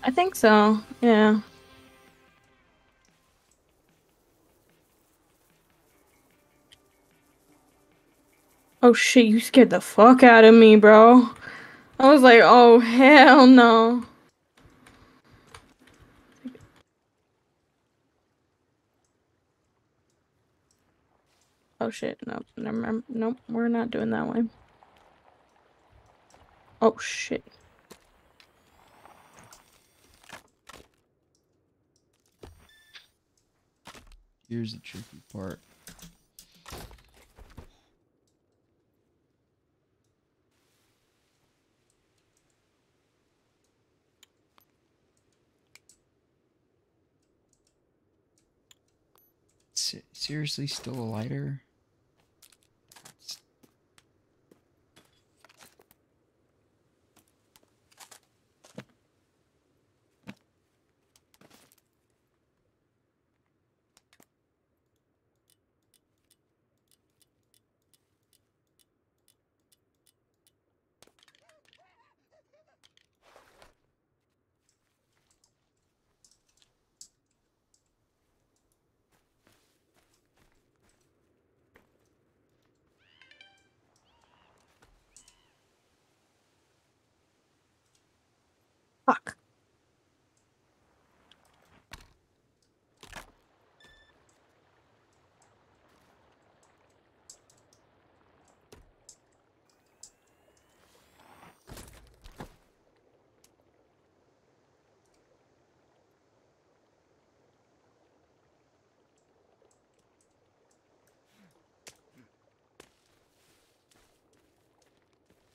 I think so, yeah. Oh shit, you scared the fuck out of me, bro. I was like, oh hell no. Oh shit, nope, never mind. Nope, we're not doing that way. Oh shit. Here's the tricky part. Seriously, still a lighter?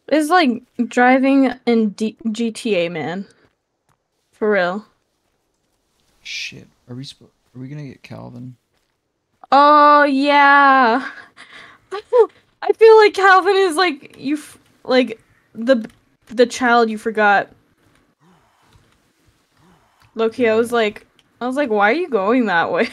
It's like driving in D G T A, man. For real. Shit. Are we sp are we gonna get Calvin? Oh yeah. I feel, I feel like Calvin is like you, f like the the child you forgot. Loki, I was like, I was like, why are you going that way?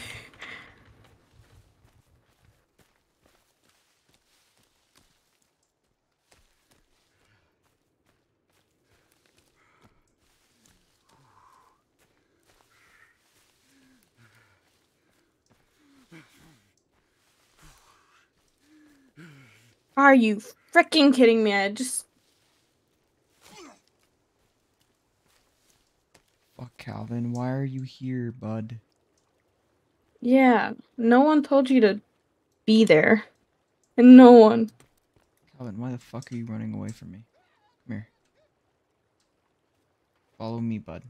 Are you freaking kidding me? I just... Fuck, Calvin. Why are you here, bud? Yeah, no one told you to be there. And no one. Calvin, why the fuck are you running away from me? Come here. Follow me, bud.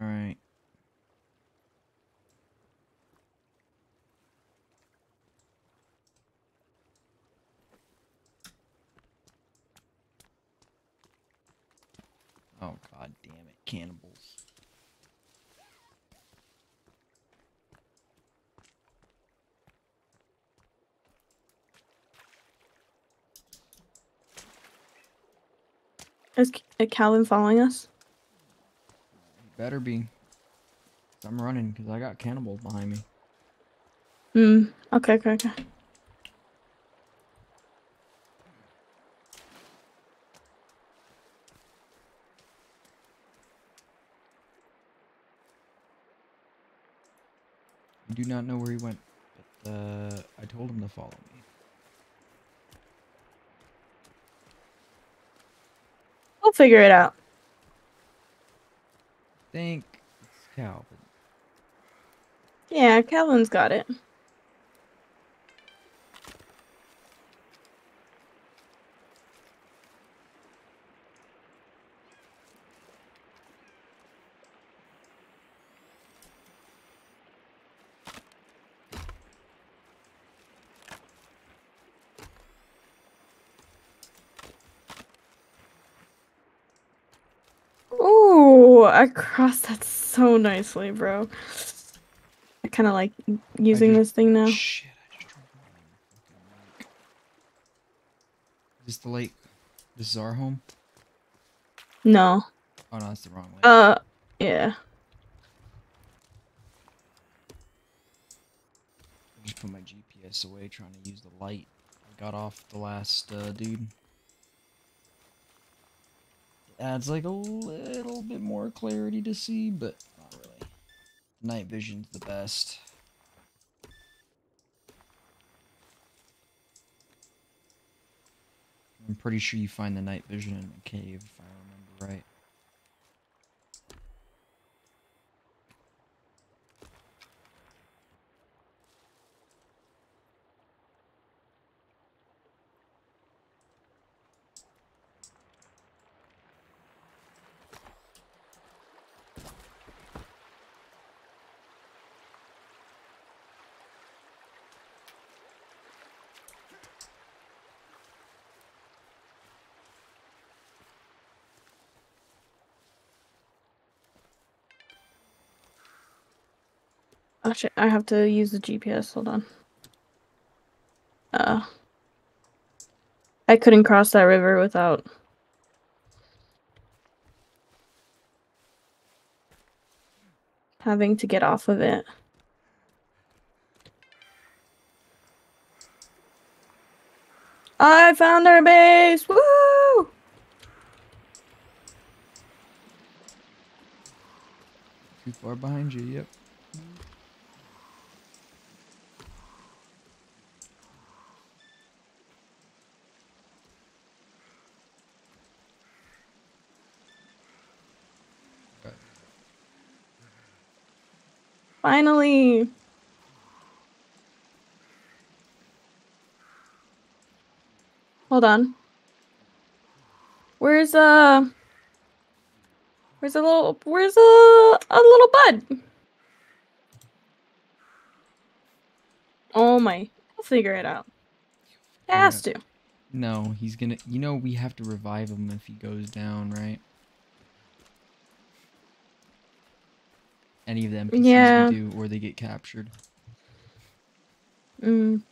Alright. Oh, god damn it, cannibals. Is Calvin following us? He better be. I'm running because I got cannibals behind me. Hmm. Okay, okay, okay. I do not know where he went, but uh, I told him to follow me. I'll figure it out. I think it's Calvin. Yeah, Calvin's got it. I crossed that so nicely, bro. I kind of like using just, this thing now. Shit, I just dropped my mic. Is this the lake? This is our home? No. Oh, no, that's the wrong lake. Uh, yeah. I just put my G P S away trying to use the light. I got off the last uh, dude. Adds like a little bit more clarity to see, but not really. Night vision's the best. I'm pretty sure you find the night vision in a cave, if I remember right. Oh shit, I have to use the G P S, hold on. Uh, I couldn't cross that river without... having to get off of it. I found our base! Woo! Too far behind you, yep. Finally! Hold on. Where's uh Where's a little where's a a little bud? Oh my, I'll figure it out. It has to. No, he's gonna... You know we have to revive him if he goes down, right? Any of the N P Cs yeah. we do, or they get captured. Mm.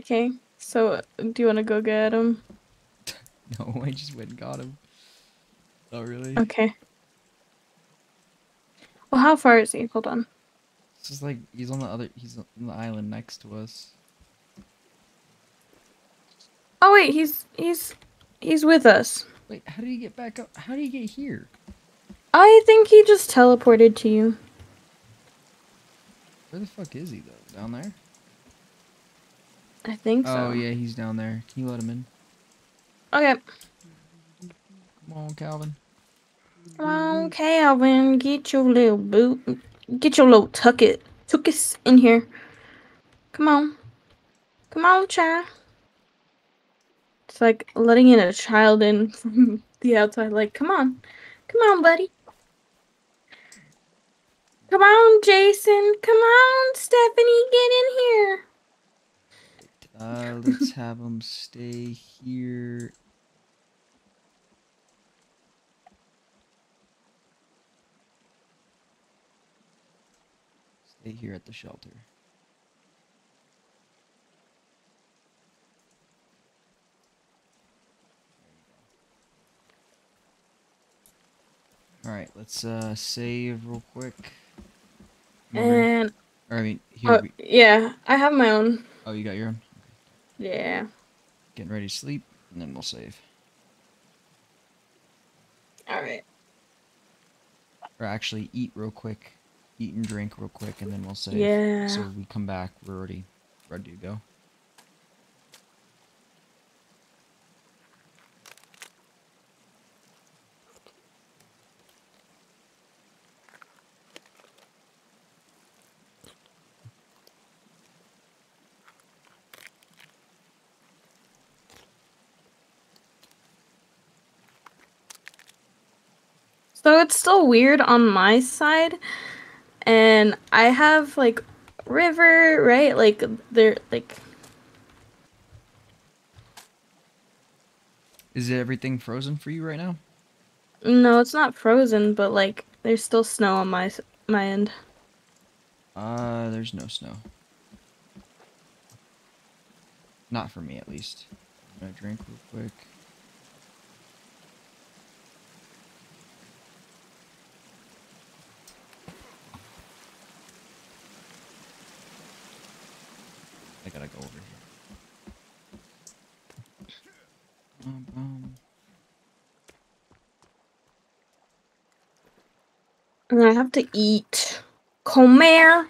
Okay, so do you want to go get him? No, I just went and got him. Oh, really? Okay. Well, how far is he? Hold on. It's just like, he's on the other, he's on the island next to us. Oh wait, he's, he's, he's with us. Wait, how do you get back up? How do you get here? I think he just teleported to you. Where the fuck is he though? Down there? I think so. Oh yeah, he's down there. Can you let him in? Okay. Come on, Calvin. Come on, Calvin. Get your little boot. Get your little tucket. Tuckus in here. Come on. Come on, child. It's like letting in a child in from the outside. Like, come on. Come on, buddy. Come on, Jason. Come on, Stephanie. Get in here. Uh, let's have him stay here. Stay here at the shelter. Alright, let's uh, save real quick. And... Or, I mean, here oh, we... Yeah, I have my own. Oh, you got your own? Yeah. Getting ready to sleep, and then we'll save. Alright. Or actually, eat real quick. Eat and drink real quick, and then we'll save. Yeah. So we come back, we're already ready to go. So it's still weird on my side, and I have like river, right? Like they're like. Is everything frozen for you right now? No, it's not frozen, but like there's still snow on my my end. Uh, there's no snow. Not for me, at least. I'm gonna drink real quick. I gotta go over here. Um, um. And I have to eat. Comer.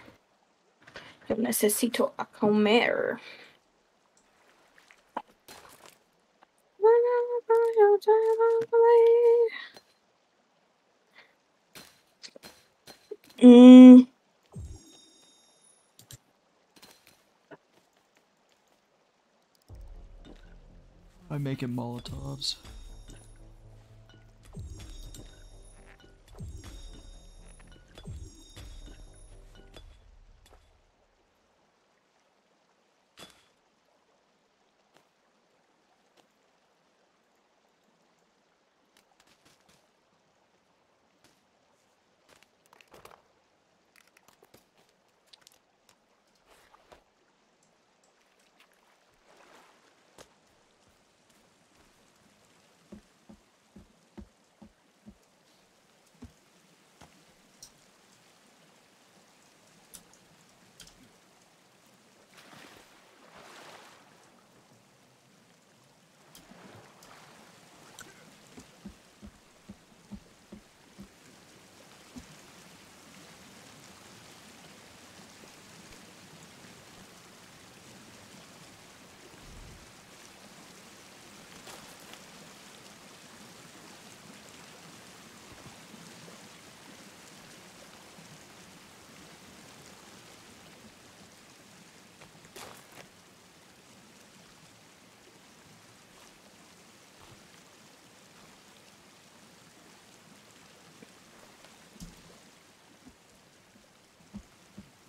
Yo necesito a comer. Mm. I'm making Molotovs.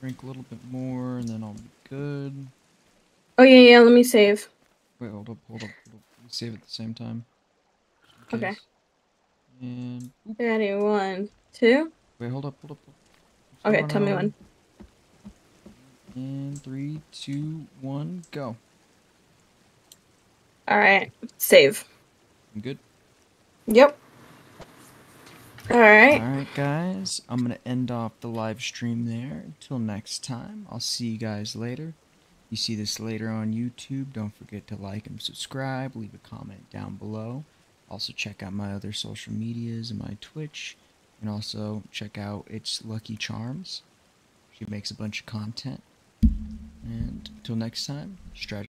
Drink a little bit more, and then I'll be good. Oh, yeah, yeah, let me save. Wait, hold up, hold up, hold up. Let me save at the same time. Okay. And... thirty-one, two. Wait, hold up, hold up, hold up. Okay, tell me when. And three, two, one, go. Alright, save. I'm good? Yep. Alright. Alright, guys. I'm going to end off the live stream there. Until next time, I'll see you guys later. You see this later on YouTube. Don't forget to like and subscribe. Leave a comment down below. Also, check out my other social medias and my Twitch. And also, check out It's Lucky Charms. She makes a bunch of content. And until next time, Strategist four twenty.